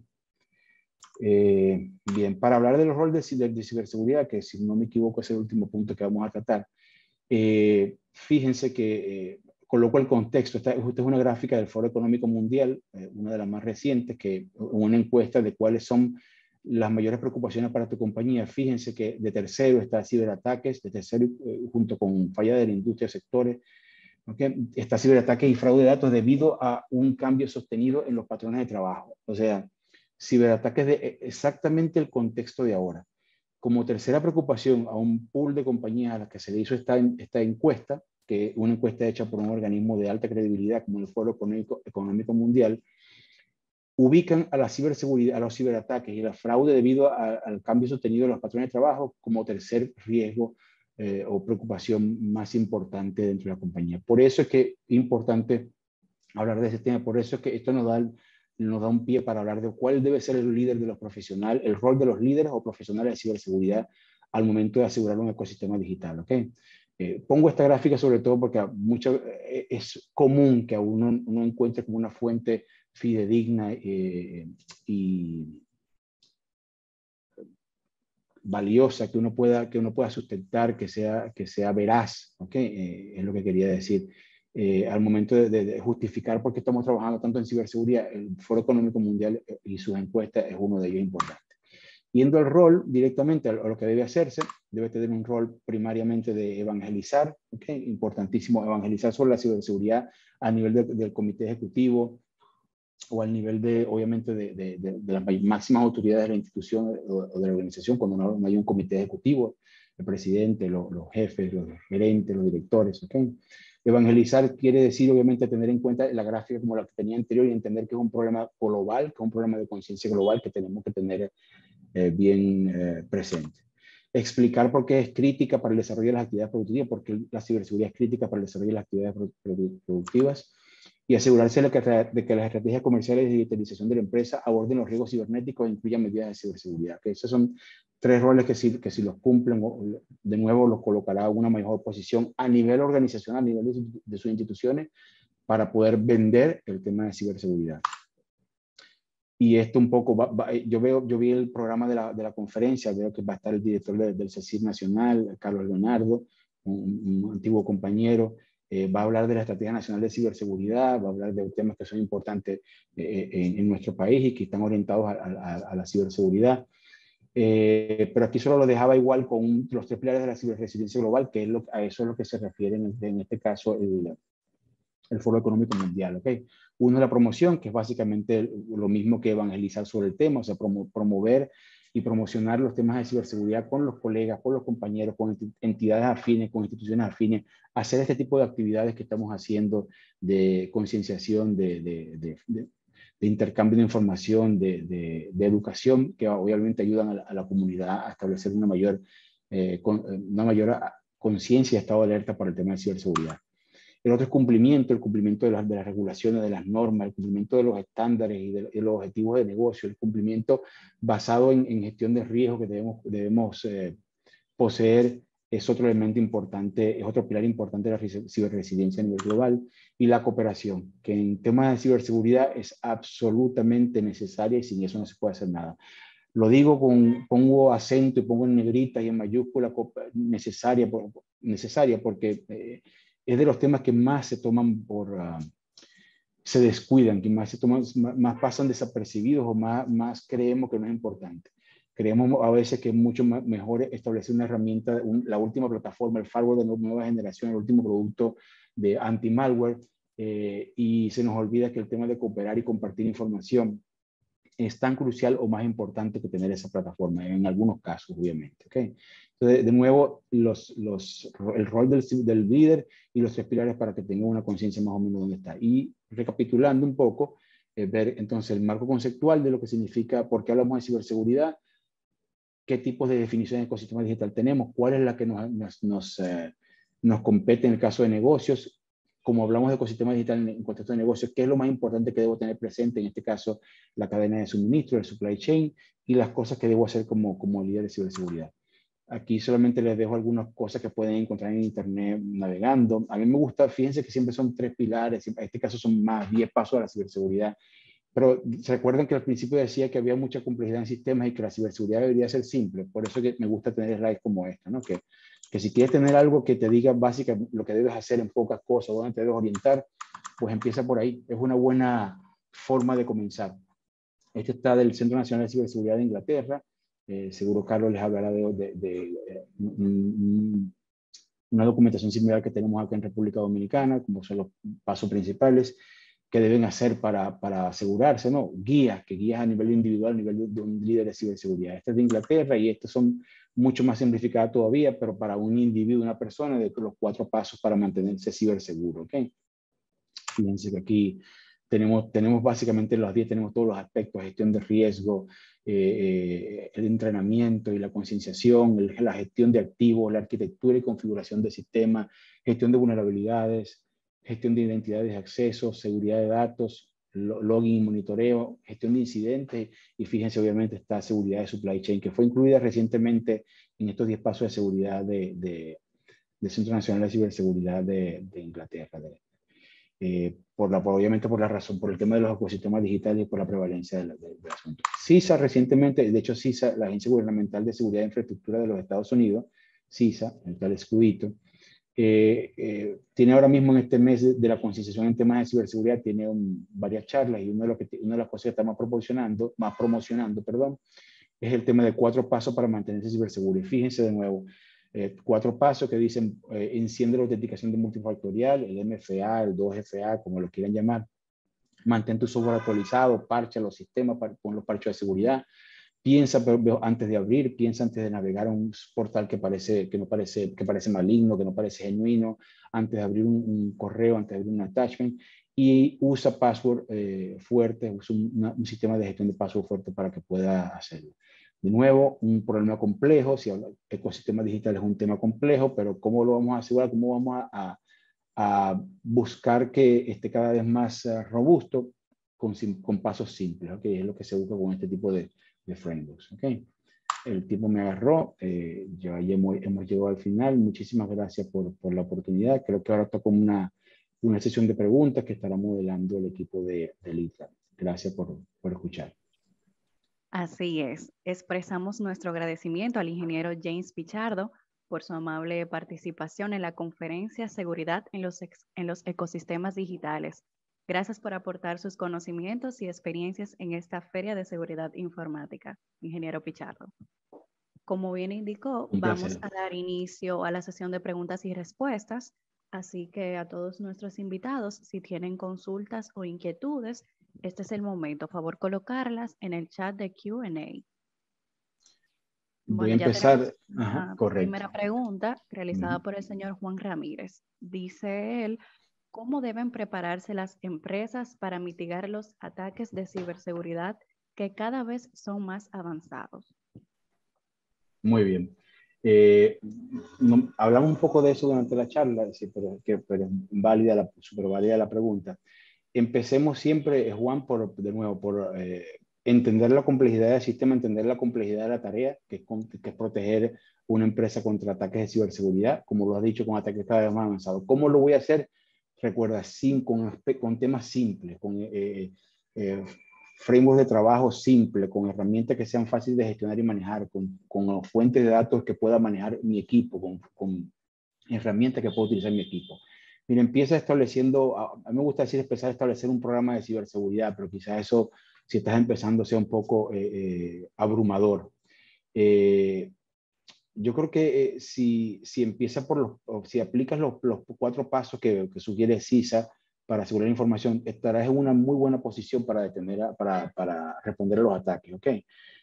Bien, para hablar de los roles de ciberseguridad, que si no me equivoco es el último punto que vamos a tratar, fíjense que coloco el contexto. Esta es una gráfica del Foro Económico Mundial, una de las más recientes, que una encuesta de cuáles son las mayores preocupaciones para tu compañía. Fíjense que de tercero está ciberataques, de tercero junto con falla de la industria, sectores, ¿okay? Está ciberataques y fraude de datos debido a un cambio sostenido en los patrones de trabajo. O sea, ciberataques de exactamente el contexto de ahora. Como tercera preocupación a un pool de compañías a las que se le hizo esta encuesta, que es una encuesta hecha por un organismo de alta credibilidad como el Foro Económico Mundial, ubican a la ciberseguridad, a los ciberataques y el fraude debido al cambio sostenido de los patrones de trabajo como tercer riesgo o preocupación más importante dentro de la compañía. Por eso es que es importante hablar de ese tema, por eso es que esto nos da un pie para hablar de cuál debe ser el líder de los profesionales, el rol de los líderes o profesionales de ciberseguridad al momento de asegurar un ecosistema digital, ¿ok? Pongo esta gráfica sobre todo porque es común que uno encuentre como una fuente fidedigna y valiosa que uno pueda sustentar, que sea veraz, ¿ok? Es lo que quería decir. Al momento de justificar por qué estamos trabajando tanto en ciberseguridad, el Foro Económico Mundial y sus encuestas es uno de ellos importante. Yendo al rol directamente, a lo que debe hacerse, debe tener un rol primariamente de evangelizar, ¿okay? Importantísimo, evangelizar sobre la ciberseguridad a nivel del comité ejecutivo o al nivel de, obviamente, de las máximas autoridades de la institución o de la organización, cuando no hay un comité ejecutivo, el presidente, los jefes, los gerentes, los directores, ¿ok? Evangelizar quiere decir, obviamente, tener en cuenta la gráfica como la que tenía anterior y entender que es un problema global, que es un problema de conciencia global que tenemos que tener bien presente. Explicar por qué es crítica para el desarrollo de las actividades productivas, porque la ciberseguridad es crítica para el desarrollo de las actividades productivas, y asegurarse de que las estrategias comerciales de digitalización de la empresa aborden los riesgos cibernéticos e incluyan medidas de ciberseguridad. Que esos son tres roles que si los cumplen, de nuevo los colocará en una mejor posición a nivel organizacional, a nivel de sus instituciones, para poder vender el tema de ciberseguridad. Y esto un poco, yo vi el programa de la conferencia, veo que va a estar el director del CECIR Nacional, Carlos Leonardo, un antiguo compañero. Va a hablar de la Estrategia Nacional de Ciberseguridad, va a hablar de temas que son importantes en nuestro país y que están orientados a la ciberseguridad. Pero aquí solo lo dejaba igual con los tres pilares de la ciberresiliencia global, que a eso es lo que se refiere en este caso el Foro Económico Mundial, ¿okay? Uno es la promoción, que es básicamente lo mismo que evangelizar sobre el tema, o sea, promover y promocionar los temas de ciberseguridad con los colegas, con los compañeros, con entidades afines, con instituciones afines, hacer este tipo de actividades que estamos haciendo de concienciación, de intercambio de información, de educación, que obviamente ayudan a la comunidad a establecer una mayor conciencia, estado de alerta para el tema de ciberseguridad. El otro es cumplimiento, el cumplimiento de las regulaciones, de las normas, el cumplimiento de los estándares y de los objetivos de negocio, el cumplimiento basado en gestión de riesgo que debemos poseer, es otro elemento importante, es otro pilar importante de la ciberresiliencia a nivel global, y la cooperación, que en temas de ciberseguridad es absolutamente necesaria y sin eso no se puede hacer nada. Lo digo pongo acento y pongo en negrita y en mayúscula necesaria porque es de los temas que más se toman se descuidan, que más se toman, más pasan desapercibidos o más creemos que no es importante. Creemos a veces que es mucho mejor establecer una herramienta, la última plataforma, el firewall de nueva generación, el último producto de anti-malware, y se nos olvida que el tema de cooperar y compartir información es tan crucial o más importante que tener esa plataforma, en algunos casos, obviamente. ¿Okay? Entonces, de nuevo, el rol del líder y los tres pilares para que tenga una conciencia más o menos de dónde está. Y recapitulando un poco, ver entonces el marco conceptual de lo que significa, por qué hablamos de ciberseguridad, qué tipos de definiciones de ecosistema digital tenemos, cuál es la que nos compete en el caso de negocios. Como hablamos de ecosistema digital en contexto de negocios, ¿qué es lo más importante que debo tener presente? En este caso, la cadena de suministro, el supply chain, y las cosas que debo hacer como líder de ciberseguridad. Aquí solamente les dejo algunas cosas que pueden encontrar en internet navegando. A mí me gusta, fíjense que siempre son tres pilares, en este caso son más 10 pasos a la ciberseguridad. Pero se recuerdan que al principio decía que había mucha complejidad en sistemas y que la ciberseguridad debería ser simple. Por eso que me gusta tener slides como esta, ¿no? Que si quieres tener algo que te diga básicamente lo que debes hacer en pocas cosas, dónde te debes orientar, pues empieza por ahí. Es una buena forma de comenzar. Este está del Centro Nacional de Ciberseguridad de Inglaterra. Seguro Carlos les hablará de una documentación similar que tenemos acá en República Dominicana, como son los pasos principales que deben hacer para asegurarse, ¿no? Guías a nivel individual, a nivel de un líder de ciberseguridad. Este es de Inglaterra y estos son mucho más simplificadas todavía, pero para un individuo, una persona, de los 4 pasos para mantenerse ciberseguro, ¿ok? Fíjense que aquí tenemos básicamente los 10, tenemos todos los aspectos, gestión de riesgo, el entrenamiento y la concienciación, la gestión de activos, la arquitectura y configuración de sistemas, gestión de vulnerabilidades, gestión de identidades de acceso, seguridad de datos, login y monitoreo, gestión de incidentes, y fíjense, obviamente, está seguridad de supply chain, que fue incluida recientemente en estos 10 pasos de seguridad del Centro Nacional de Ciberseguridad de Inglaterra. Obviamente por la razón, por el tema de los ecosistemas digitales y por la prevalencia del asunto. CISA recientemente, de hecho CISA, la Agencia Gubernamental de Seguridad de Infraestructura de los Estados Unidos, CISA, el tal escudito, tiene ahora mismo en este mes de la concienciación en temas de ciberseguridad, tiene varias charlas, y una de las cosas que está más promocionando, es el tema de 4 pasos para mantenerse ciberseguro. Y fíjense de nuevo, 4 pasos que dicen, enciende la autenticación de multifactorial, el MFA, el 2FA, como lo quieran llamar, mantén tu software actualizado, parcha los sistemas con los parches de seguridad, piensa antes de abrir, piensa antes de navegar a un portal que parece maligno, que no parece genuino, antes de abrir un correo, antes de abrir un attachment, y usa password fuerte, usa un sistema de gestión de password fuerte para que pueda hacerlo. De nuevo, un problema complejo, si habla ecosistema digital es un tema complejo, pero ¿cómo lo vamos a asegurar? ¿Cómo vamos a buscar que esté cada vez más robusto con pasos simples? ¿Okay? Es lo que se busca con este tipo de frameworks, ¿okay? El tiempo me agarró, ya hemos llegado al final. Muchísimas gracias por la oportunidad. Creo que ahora toca una sesión de preguntas que estará modelando el equipo del ITLA. Gracias por escuchar. Así es. Expresamos nuestro agradecimiento al ingeniero James Pichardo por su amable participación en la conferencia Seguridad en los ecosistemas digitales. Gracias por aportar sus conocimientos y experiencias en esta Feria de Seguridad Informática, ingeniero Pichardo. Como bien indicó, vamos a dar inicio a la sesión de preguntas y respuestas, así que a todos nuestros invitados, si tienen consultas o inquietudes, este es el momento. Por favor, colocarlas en el chat de Q&A. Voy a empezar. Ajá, correcto. Primera pregunta realizada por el señor Juan Ramírez. Dice él, ¿Cómo deben prepararse las empresas para mitigar los ataques de ciberseguridad que cada vez son más avanzados? Muy bien. Hablamos un poco de eso durante la charla, sí, pero súper válida la pregunta. Empecemos siempre, Juan, de nuevo por entender la complejidad del sistema, entender la complejidad de la tarea, que es proteger una empresa contra ataques de ciberseguridad, como lo has dicho, con ataques cada vez más avanzados. ¿Cómo lo voy a hacer? Recuerda, con temas simples, con frameworks de trabajo simples, con herramientas que sean fáciles de gestionar y manejar, con fuentes de datos que pueda manejar mi equipo, con herramientas que pueda utilizar mi equipo. Mira, empieza estableciendo, a mí me gusta decir empezar a establecer un programa de ciberseguridad, pero quizás eso, si estás empezando, sea un poco abrumador. Yo creo que si aplicas los 4 pasos que sugiere CISA para asegurar la información, estarás en una muy buena posición para para responder a los ataques, ¿ok?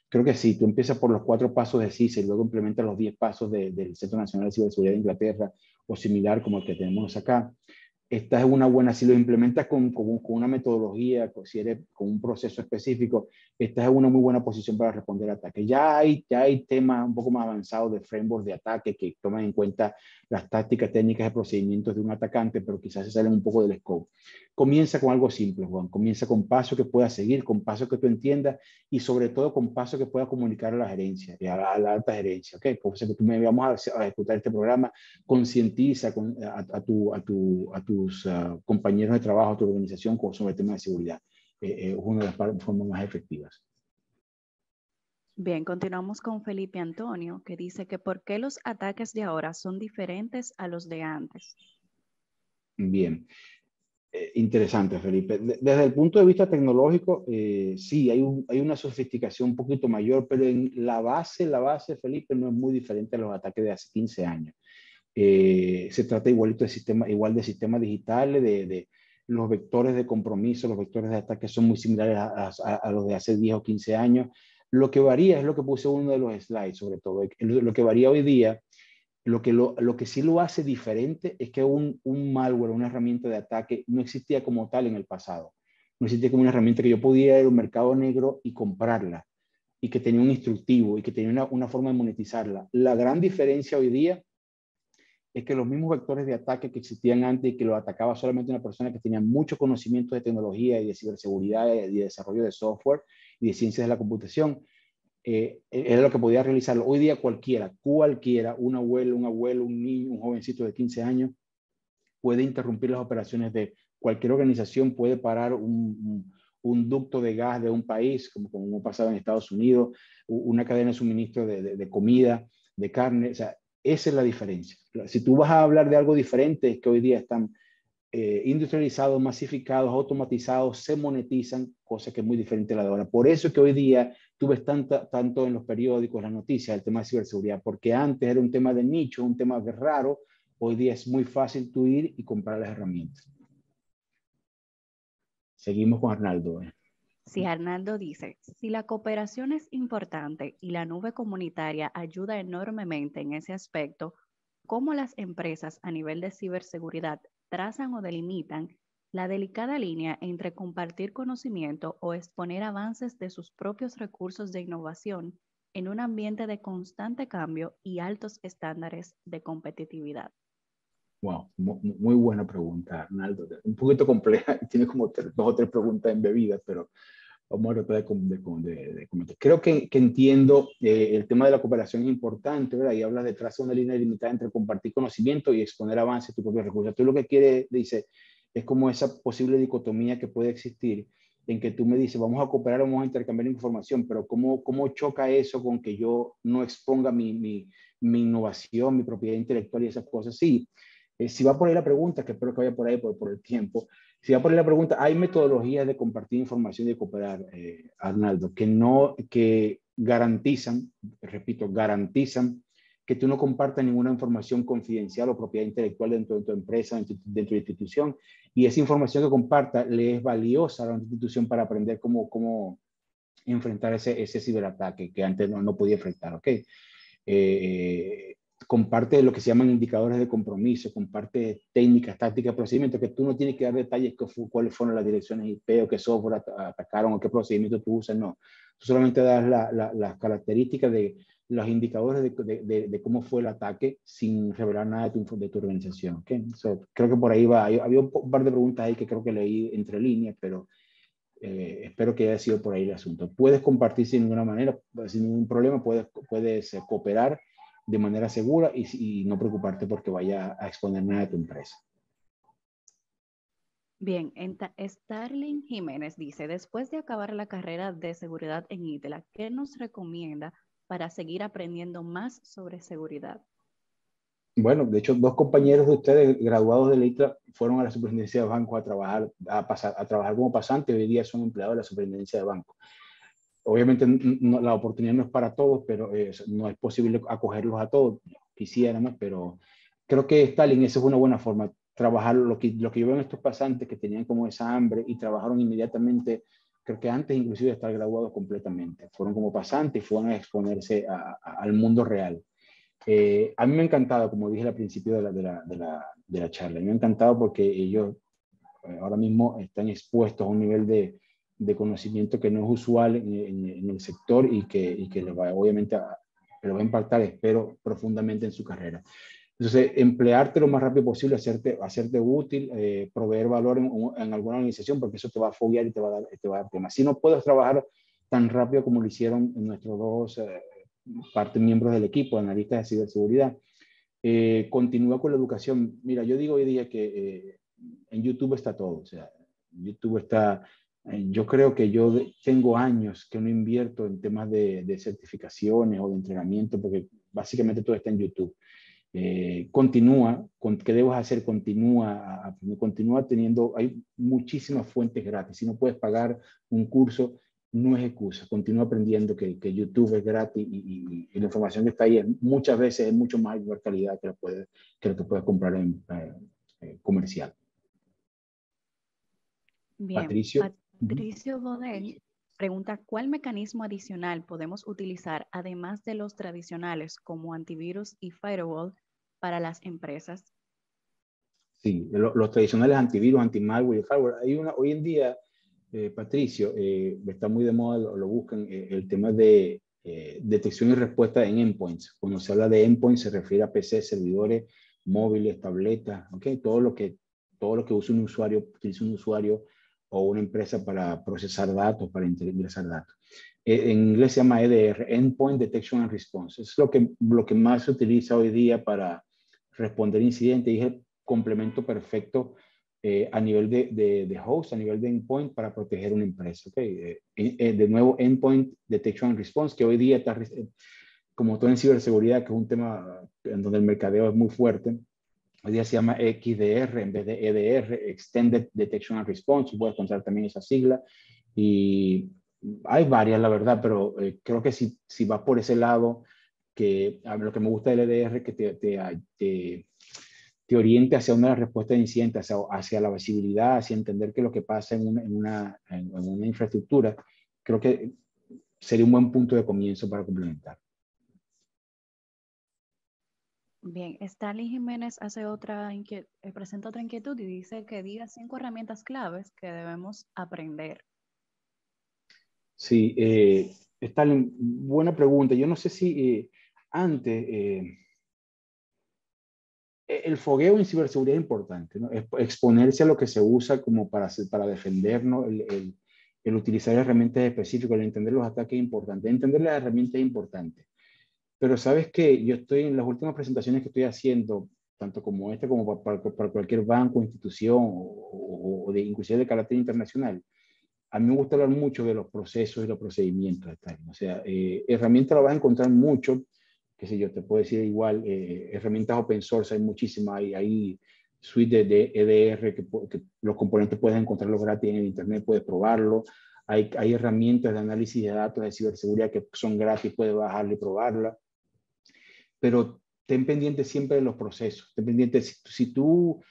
Creo que sí, tú empiezas por los 4 pasos de CISA y luego implementas los 10 pasos del Centro Nacional de Ciberseguridad de Inglaterra o similar como el que tenemos acá. Estás en una buena, si lo implementas con una metodología, con un proceso específico, estás en una muy buena posición para responder a ataques. Ya hay temas un poco más avanzados de frameworks de ataque que toman en cuenta las tácticas, técnicas y procedimientos de un atacante, pero quizás se salen un poco del scope. Comienza con algo simple, Juan. Comienza con pasos que puedas seguir, con pasos que tú entiendas y sobre todo con pasos que puedas comunicar a la gerencia, a la alta gerencia. ¿Okay? O sea, que tú vamos a ejecutar este programa, concientiza a tus compañeros de trabajo, a tu organización sobre el tema de seguridad. Es una de las formas más efectivas. Bien, continuamos con Felipe Antonio, que dice que ¿por qué los ataques de ahora son diferentes a los de antes? Bien, interesante, Felipe. Desde el punto de vista tecnológico, sí, hay una sofisticación un poquito mayor, pero en la base, Felipe, no es muy diferente a los ataques de hace 15 años. Se trata igual de sistemas digitales, de los vectores de compromiso, los vectores de ataque son muy similares a los de hace 10 o 15 años. Lo que varía es lo que puse uno de los slides, sobre todo. Lo que varía hoy día, lo que sí lo hace diferente es que un malware, una herramienta de ataque, no existía como tal en el pasado. No existía como una herramienta que yo podía ir a un mercado negro y comprarla, y que tenía un instructivo, y que tenía una forma de monetizarla. La gran diferencia hoy día es que los mismos vectores de ataque que existían antes y que lo atacaba solamente una persona que tenía mucho conocimiento de tecnología y de ciberseguridad y de desarrollo de software y de ciencias de la computación, era lo que podía realizarlo. Hoy día cualquiera, un abuelo, un niño, un jovencito de 15 años, puede interrumpir las operaciones de cualquier organización, puede parar un ducto de gas de un país, como pasaba en Estados Unidos, una cadena de suministro de comida, de carne, o sea, esa es la diferencia. Si tú vas a hablar de algo diferente, es que hoy día están industrializados, masificados, automatizados, se monetizan, cosa que es muy diferente a la de ahora. Por eso es que hoy día tú ves tanto en los periódicos, las noticias, el tema de ciberseguridad, porque antes era un tema de nicho, un tema raro. Hoy día es muy fácil tú ir y comprar las herramientas. Seguimos con Arnaldo. Sí, Arnaldo dice, si la cooperación es importante y la nube comunitaria ayuda enormemente en ese aspecto, ¿cómo las empresas a nivel de ciberseguridad trazan o delimitan la delicada línea entre compartir conocimiento o exponer avances de sus propios recursos de innovación en un ambiente de constante cambio y altos estándares de competitividad? Wow, muy buena pregunta, Arnaldo. Un poquito compleja, tiene como 2 o 3 preguntas embebidas, pero vamos a tratar de comentar. Creo que entiendo el tema de la cooperación es importante, ¿verdad? Y hablas de trazar una línea delimitada entre compartir conocimiento y exponer avances de tus propios recursos. Tú lo que quieres, dice, es como esa posible dicotomía que puede existir en que tú me dices, vamos a cooperar, vamos a intercambiar información, pero ¿cómo choca eso con que yo no exponga mi innovación, mi propiedad intelectual y esas cosas? Sí. Si va por ahí la pregunta, que espero que vaya por ahí por el tiempo, si va por ahí la pregunta, hay metodologías de compartir información y de cooperar, Arnaldo, que garantizan, repito, garantizan que tú no compartas ninguna información confidencial o propiedad intelectual dentro de tu empresa, dentro de tu institución, y esa información que compartas le es valiosa a la institución para aprender cómo enfrentar ese ciberataque que antes no podía enfrentar, ¿ok? comparte lo que se llaman indicadores de compromiso, comparte técnicas, tácticas, procedimientos, que tú no tienes que dar detalles cuáles fueron las direcciones IP o qué software atacaron o qué procedimiento tú usas, no. Tú solamente das las características de los indicadores de cómo fue el ataque sin revelar nada de tu organización. ¿Okay? So, creo que por ahí va. Había un par de preguntas ahí que creo que leí entre líneas, pero espero que haya sido por ahí el asunto. Puedes compartir sin ninguna manera, sin ningún problema, puedes cooperar de manera segura y no preocuparte porque vaya a exponer nada de tu empresa. Bien, Starling Jiménez dice, después de acabar la carrera de seguridad en ITLA, ¿qué nos recomienda para seguir aprendiendo más sobre seguridad? Bueno, de hecho, dos compañeros de ustedes graduados de la ITLA fueron a la Superintendencia de Bancos a trabajar, a trabajar como pasante. Hoy día son empleados de la Superintendencia de Bancos. Obviamente no, la oportunidad no es para todos, pero no es posible acogerlos a todos, quisiéramos, pero creo que Stalin, esa es una buena forma, trabajar lo que yo veo en estos pasantes que tenían como esa hambre y trabajaron inmediatamente, creo que antes inclusive de estar graduados completamente, fueron como pasantes y fueron a exponerse al mundo real. A mí me ha encantado, como dije al principio de la charla, me ha encantado porque ellos ahora mismo están expuestos a un nivel de conocimiento que no es usual en el sector y que le va, obviamente le va a impactar, espero, profundamente en su carrera. Entonces, emplearte lo más rápido posible, hacerte útil, proveer valor en alguna organización, porque eso te va a foguear y te va a dar temas. Si no puedes trabajar tan rápido como lo hicieron nuestros dos miembros del equipo, analistas de ciberseguridad, continúa con la educación. Mira, yo digo hoy día que en YouTube está todo, o sea, YouTube está... Yo creo que yo tengo años que no invierto en temas de certificaciones o de entrenamiento porque básicamente todo está en YouTube. Continúa, ¿qué debes hacer? Continúa teniendo, hay muchísimas fuentes gratis. Si no puedes pagar un curso, no es excusa. Continúa aprendiendo que YouTube es gratis y la información que está ahí muchas veces es mucho más de calidad que lo que puedes comprar en comercial. Bien, Patricio Bodel pregunta, ¿cuál mecanismo adicional podemos utilizar, además de los tradicionales como antivirus y firewall, para las empresas? Sí, los tradicionales antivirus, anti-malware y firewall. Hoy en día, Patricio, está muy de moda, lo buscan, el tema de detección y respuesta en endpoints. Cuando se habla de endpoints se refiere a PC, servidores, móviles, tabletas, ¿okay? Todo lo que usa un usuario, utiliza un usuario o una empresa para procesar datos, para ingresar datos. En inglés se llama EDR, Endpoint Detection and Response. Es lo que más se utiliza hoy día para responder incidentes. Es el complemento perfecto a nivel de host, a nivel de endpoint para proteger una empresa. ¿Okay? De nuevo, Endpoint Detection and Response, que hoy día está, como todo en ciberseguridad, que es un tema en donde el mercadeo es muy fuerte, hoy día se llama XDR en vez de EDR, Extended Detection and Response. Puedes encontrar también esa sigla. Y hay varias, la verdad, pero creo que si vas por ese lado, que a mí lo que me gusta del EDR es que te orienta hacia una respuesta de incidentes, hacia la visibilidad, hacia entender qué es lo que pasa en una infraestructura. Creo que sería un buen punto de comienzo para complementar. Bien, Stanley Jiménez hace presenta otra inquietud y dice que diga 5 herramientas claves que debemos aprender. Sí, Stanley, buena pregunta. Yo no sé si antes, el fogueo en ciberseguridad es importante, ¿no? Exponerse a lo que se usa como para defendernos, el utilizar herramientas específicas, el entender los ataques es importante, entender las herramientas es importante. Pero sabes que yo estoy en las últimas presentaciones que estoy haciendo, tanto como esta como para cualquier banco, institución o inclusive de carácter internacional. A mí me gusta hablar mucho de los procesos y los procedimientos. O sea, herramientas las vas a encontrar mucho, qué sé yo, te puedo decir igual, herramientas open source hay muchísimas, hay suite de EDR que los componentes puedes encontrarlos gratis en el internet, puedes probarlo. Hay herramientas de análisis de datos de ciberseguridad que son gratis, puedes bajarla y probarla. Pero ten pendiente siempre de los procesos. Ten pendiente, si tú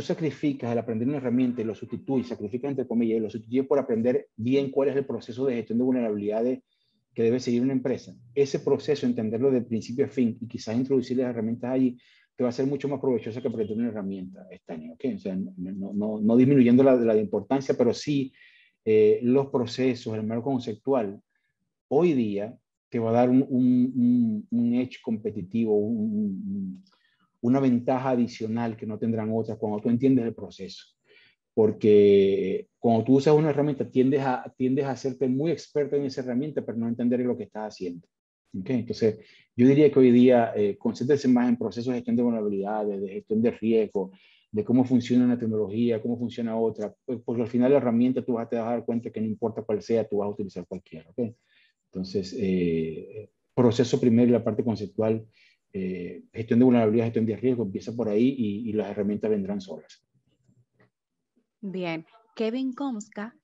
sacrificas el aprender una herramienta y lo sustituyes, sacrificas entre comillas, y lo sustituyes por aprender bien cuál es el proceso de gestión de vulnerabilidades que debe seguir una empresa, ese proceso, entenderlo de principio a fin y quizás introducirle las herramientas allí, que va a ser mucho más provechosa que aprender una herramienta extraña, ¿ok? O sea, no disminuyendo la importancia, pero sí los procesos, el marco conceptual, hoy día te va a dar un edge competitivo, una ventaja adicional que no tendrán otras cuando tú entiendes el proceso. Porque cuando tú usas una herramienta tiendes a hacerte muy experto en esa herramienta, pero no entender lo que estás haciendo. ¿Okay? Entonces, yo diría que hoy día concéntrese más en procesos de gestión de vulnerabilidades, de gestión de riesgo, de cómo funciona una tecnología, cómo funciona otra. Porque al final la herramienta tú vas a te dar cuenta que no importa cuál sea, tú vas a utilizar cualquiera. ¿Okay? Entonces, proceso primero y la parte conceptual, gestión de vulnerabilidad, gestión de riesgo, empieza por ahí y las herramientas vendrán solas. Bien, Kevin Comska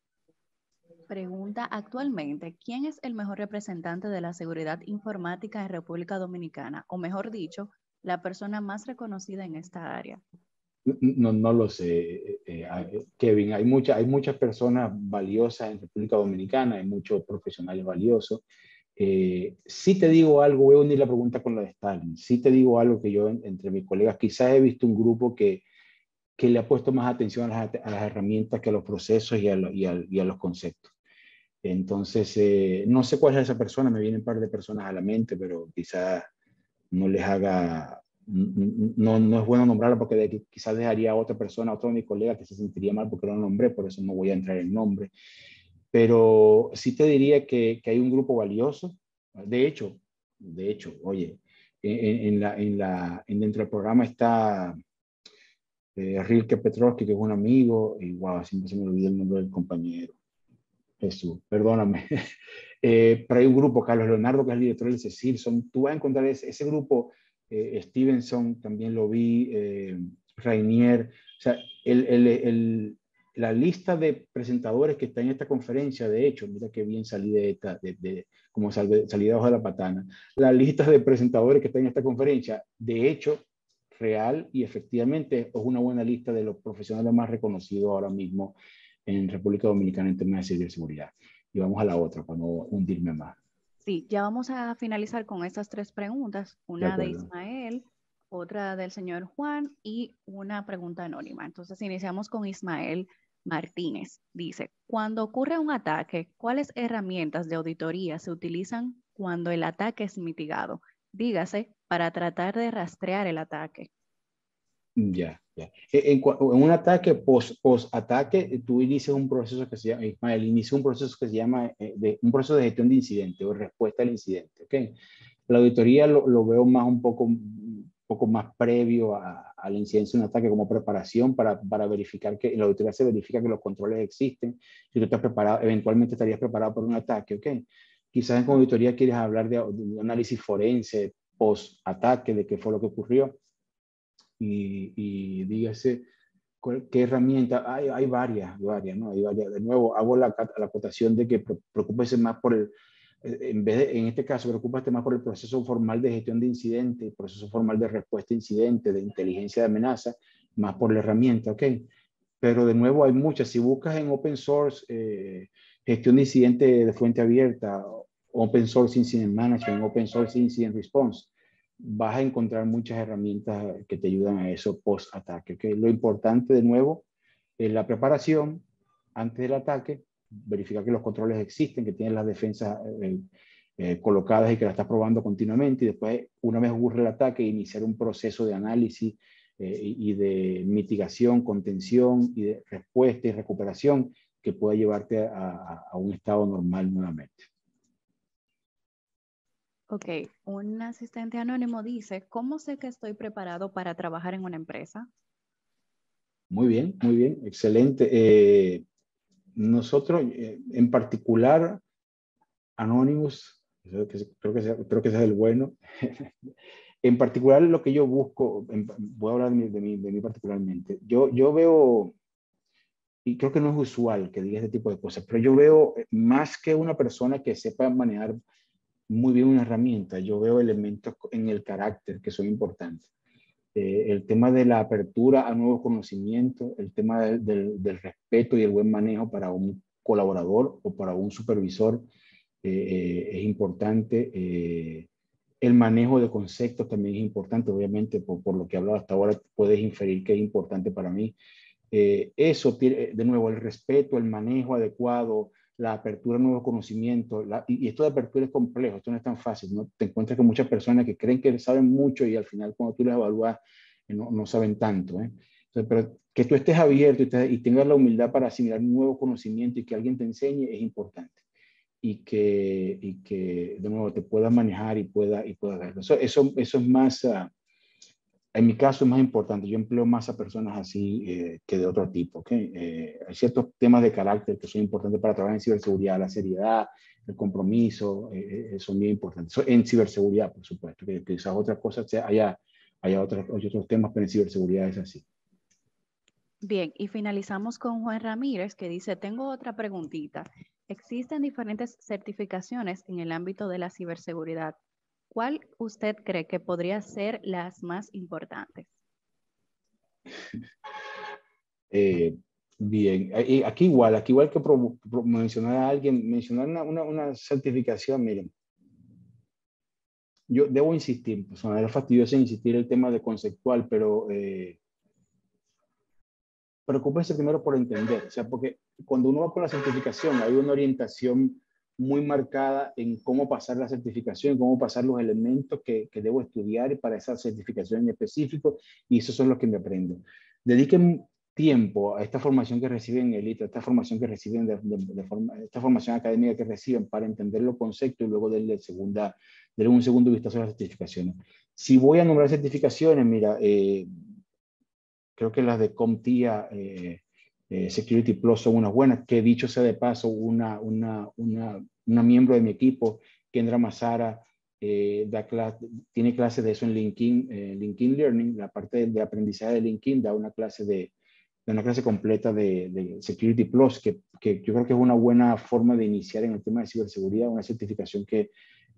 pregunta actualmente, ¿quién es el mejor representante de la seguridad informática en República Dominicana? O mejor dicho, la persona más reconocida en esta área. No lo sé, Kevin. Hay muchas personas valiosas en República Dominicana, hay muchos profesionales valiosos. Si te digo algo, voy a unir la pregunta con la de Stalin. Si te digo algo que yo entre mis colegas, quizás he visto un grupo que le ha puesto más atención a las herramientas que a los procesos y a los conceptos. Entonces, no sé cuál es esa persona, me vienen un par de personas a la mente, pero quizás no les haga, no es bueno nombrarla porque quizás dejaría a otra persona, a otro de mis colegas que se sentiría mal porque lo nombré, por eso no voy a entrar en nombre. Pero sí te diría que hay un grupo valioso. De hecho, oye, dentro del programa está... Rilke Petrovsky, que es un amigo, y wow, siempre se me olvida el nombre del compañero. Jesús, perdóname. Pero hay un grupo, Carlos Leonardo, que es el director del CECIR. Tú vas a encontrar ese grupo. Stevenson, también lo vi. Rainier. O sea, la lista de presentadores que está en esta conferencia, de hecho, mira qué bien salí de esta, como salí de abajo de la patana. La lista de presentadores que está en esta conferencia, de hecho, real y efectivamente es una buena lista de los profesionales más reconocidos ahora mismo en República Dominicana en temas de ciberseguridad. Y vamos a la otra para no hundirme más. Sí, ya vamos a finalizar con estas tres preguntas, una de Ismael, otra del señor Juan y una pregunta anónima. Entonces iniciamos con Ismael Martínez. Dice, cuando ocurre un ataque, ¿cuáles herramientas de auditoría se utilizan cuando el ataque es mitigado? Dígase, para tratar de rastrear el ataque. Ya. En un ataque, post-ataque, tú inicias un proceso que se llama, Ismael, inicia un proceso que se llama un proceso de gestión de incidente o respuesta al incidente, ¿ok? La auditoría lo veo más un poco más previo a la incidencia de un ataque como preparación para verificar que, en la auditoría se verifica que los controles existen, si tú estás preparado, eventualmente estarías preparado para un ataque, ¿ok? Quizás en auditoría quieres hablar de análisis forense, post-ataque, de qué fue lo que ocurrió. Y dígase, ¿qué herramienta? Hay varias, ¿no? Hay varias. De nuevo, hago la acotación de que preocúpese más por en este caso, preocúpate más por el proceso formal de gestión de incidentes, proceso formal de respuesta a incidentes, de inteligencia de amenaza, más por la herramienta, ¿ok? Pero de nuevo hay muchas. Si buscas en open source, gestión de incidentes de fuente abierta, Open Source Incident Management, Open Source Incident Response, vas a encontrar muchas herramientas que te ayudan a eso post-ataque. ¿Okay? Lo importante, de nuevo, es la preparación antes del ataque, verificar que los controles existen, que tienes las defensas colocadas y que las estás probando continuamente, y después, una vez ocurre el ataque, iniciar un proceso de análisis y de mitigación, contención, y de respuesta y recuperación que pueda llevarte a un estado normal nuevamente. Ok, un asistente anónimo dice, ¿cómo sé que estoy preparado para trabajar en una empresa? Muy bien, excelente. Nosotros, en particular, Anonymous, creo que ese es el bueno. En particular, lo que yo busco, voy a hablar de mí particularmente. Yo veo, y creo que no es usual que diga este tipo de cosas, pero yo veo más que una persona que sepa manejar muy bien una herramienta, yo veo elementos en el carácter que son importantes. El tema de la apertura a nuevos conocimientos, el tema del respeto y el buen manejo para un colaborador o para un supervisor, es importante. El manejo de conceptos también es importante, obviamente, por lo que he hablado hasta ahora, puedes inferir que es importante para mí. Eso, de nuevo, el respeto, el manejo adecuado, la apertura a nuevos conocimientos, y esto de apertura es complejo, esto no es tan fácil, ¿no? Te encuentras con muchas personas que creen que saben mucho y al final cuando tú las evalúas no saben tanto, ¿eh? Entonces, pero que tú estés abierto y tengas la humildad para asimilar nuevos conocimientos y que alguien te enseñe es importante. Y que de nuevo, te puedas manejar y puedas verlo. Eso es más, en mi caso es más importante. Yo empleo más a personas así que de otro tipo, ¿okay? Hay ciertos temas de carácter que son importantes para trabajar en ciberseguridad, la seriedad, el compromiso, son muy importantes. En ciberseguridad, por supuesto, que quizás otras cosas, hay otros temas, pero en ciberseguridad es así. Bien, y finalizamos con Juan Ramírez, que dice, tengo otra preguntita. Existen diferentes certificaciones en el ámbito de la ciberseguridad. ¿Cuál usted cree que podría ser las más importantes? Bien, aquí igual que mencionar a alguien, mencionar una certificación, miren, yo debo insistir, pues, era fastidioso insistir el tema de conceptual, pero preocúpense primero por entender, o sea, porque cuando uno va con la certificación hay una orientación muy marcada en cómo pasar la certificación, cómo pasar los elementos que debo estudiar para esa certificación en específico, y esos son los que me aprendo. Dediquen tiempo a esta formación que reciben en el ITLA, esta formación que reciben esta formación académica que reciben para entender los conceptos y luego denle un segundo vistazo a las certificaciones. Si voy a nombrar certificaciones, mira, creo que las de CompTIA, Security Plus son unas buenas, que dicho sea de paso, una miembro de mi equipo, Kendra Mazara, tiene clases de eso en LinkedIn, LinkedIn Learning, la parte de aprendizaje de LinkedIn, da una clase, completa de Security Plus, que yo creo que es una buena forma de iniciar en el tema de ciberseguridad, una certificación que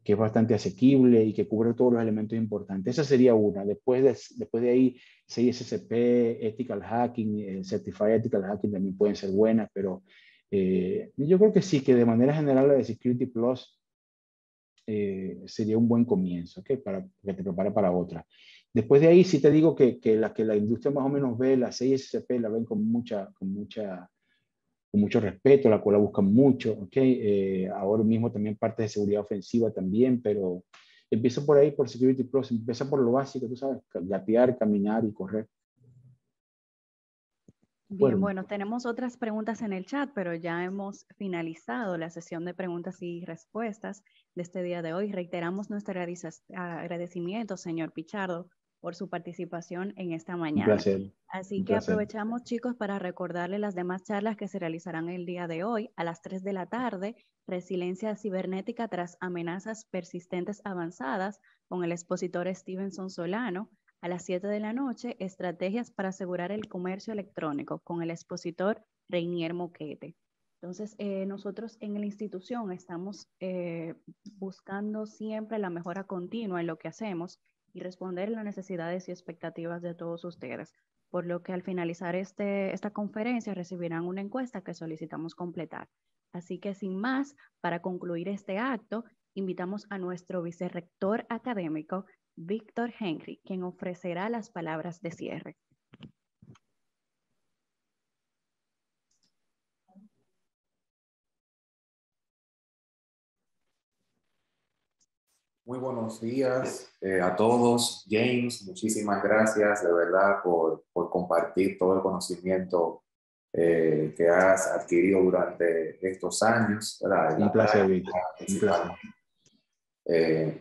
es bastante asequible y que cubre todos los elementos importantes. Esa sería una. Después de ahí, CISSP, Ethical Hacking, Certified Ethical Hacking también pueden ser buenas, pero yo creo que sí, que de manera general la de Security Plus sería un buen comienzo, ¿okay? Para que te prepare para otra. Después de ahí sí te digo que la industria más o menos ve, la CISSP la ven con mucho respeto, la cual la buscan mucho, ¿ok? Ahora mismo también parte de seguridad ofensiva también, pero empieza por ahí, por Security Plus, empieza por lo básico, tú sabes, gatear, caminar y correr. Bueno. Bien, bueno, tenemos otras preguntas en el chat, pero ya hemos finalizado la sesión de preguntas y respuestas de este día de hoy. Reiteramos nuestro agradecimiento, señor Pichardo, por su participación en esta mañana. Un placer. Así que aprovechamos, chicos, para recordarles las demás charlas que se realizarán el día de hoy a las 3 de la tarde, Resiliencia Cibernética tras Amenazas Persistentes Avanzadas, con el expositor Stevenson Solano. A las 7 de la noche, Estrategias para Asegurar el Comercio Electrónico, con el expositor Reinier Moquete. Entonces, nosotros en la institución estamos buscando siempre la mejora continua en lo que hacemos y responder las necesidades y expectativas de todos ustedes, por lo que al finalizar esta conferencia recibirán una encuesta que solicitamos completar. Así que sin más, para concluir este acto, invitamos a nuestro vicerrector académico, Víctor Henry, quien ofrecerá las palabras de cierre. Muy buenos días a todos. James, muchísimas gracias de verdad por compartir todo el conocimiento que has adquirido durante estos años. Un placer, Víctor. Un placer.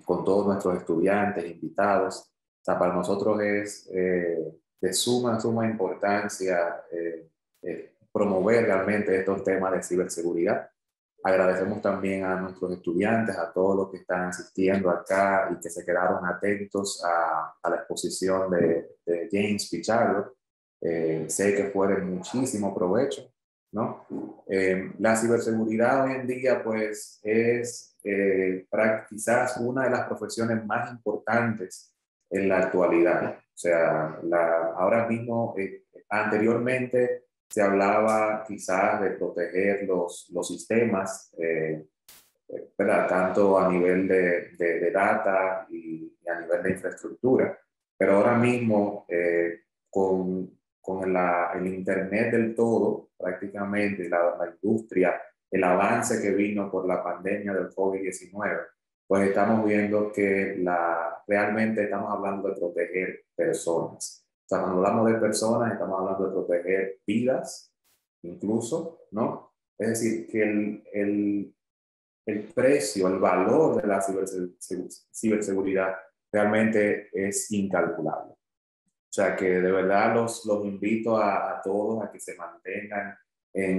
Con todos nuestros estudiantes, invitados. O sea, para nosotros es de suma importancia promover realmente estos temas de ciberseguridad. Agradecemos también a nuestros estudiantes, a todos los que están asistiendo acá y que se quedaron atentos a la exposición de James Pichardo. Sé que fue de muchísimo provecho, ¿no? La ciberseguridad hoy en día, pues, es quizás una de las profesiones más importantes en la actualidad. O sea, ahora mismo, anteriormente, se hablaba quizás de proteger los sistemas ¿verdad? Tanto a nivel de data y a nivel de infraestructura. Pero ahora mismo, con el Internet del todo, prácticamente la industria, el avance que vino por la pandemia del COVID-19, pues estamos viendo que realmente estamos hablando de proteger personas. O sea, cuando hablamos de personas, estamos hablando de proteger vidas, incluso, ¿no? Es decir, que el precio, el valor de la ciberseguridad realmente es incalculable. O sea que de verdad los invito a todos a que se mantengan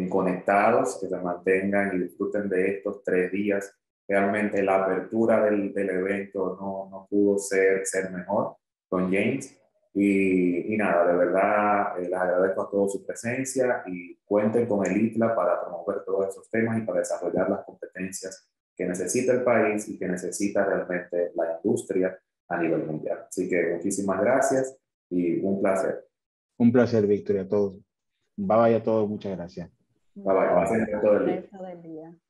conectados, que se mantengan y disfruten de estos 3 días. Realmente la apertura del evento no pudo ser mejor con James. Y nada, de verdad les agradezco a todos su presencia y cuenten con el ITLA para promover todos esos temas y para desarrollar las competencias que necesita el país y que necesita realmente la industria a nivel mundial. Así que muchísimas gracias y un placer. Un placer, Victoria, a todos. Bye bye a todos, muchas gracias. Bye bye. Bye bye. Todo el día.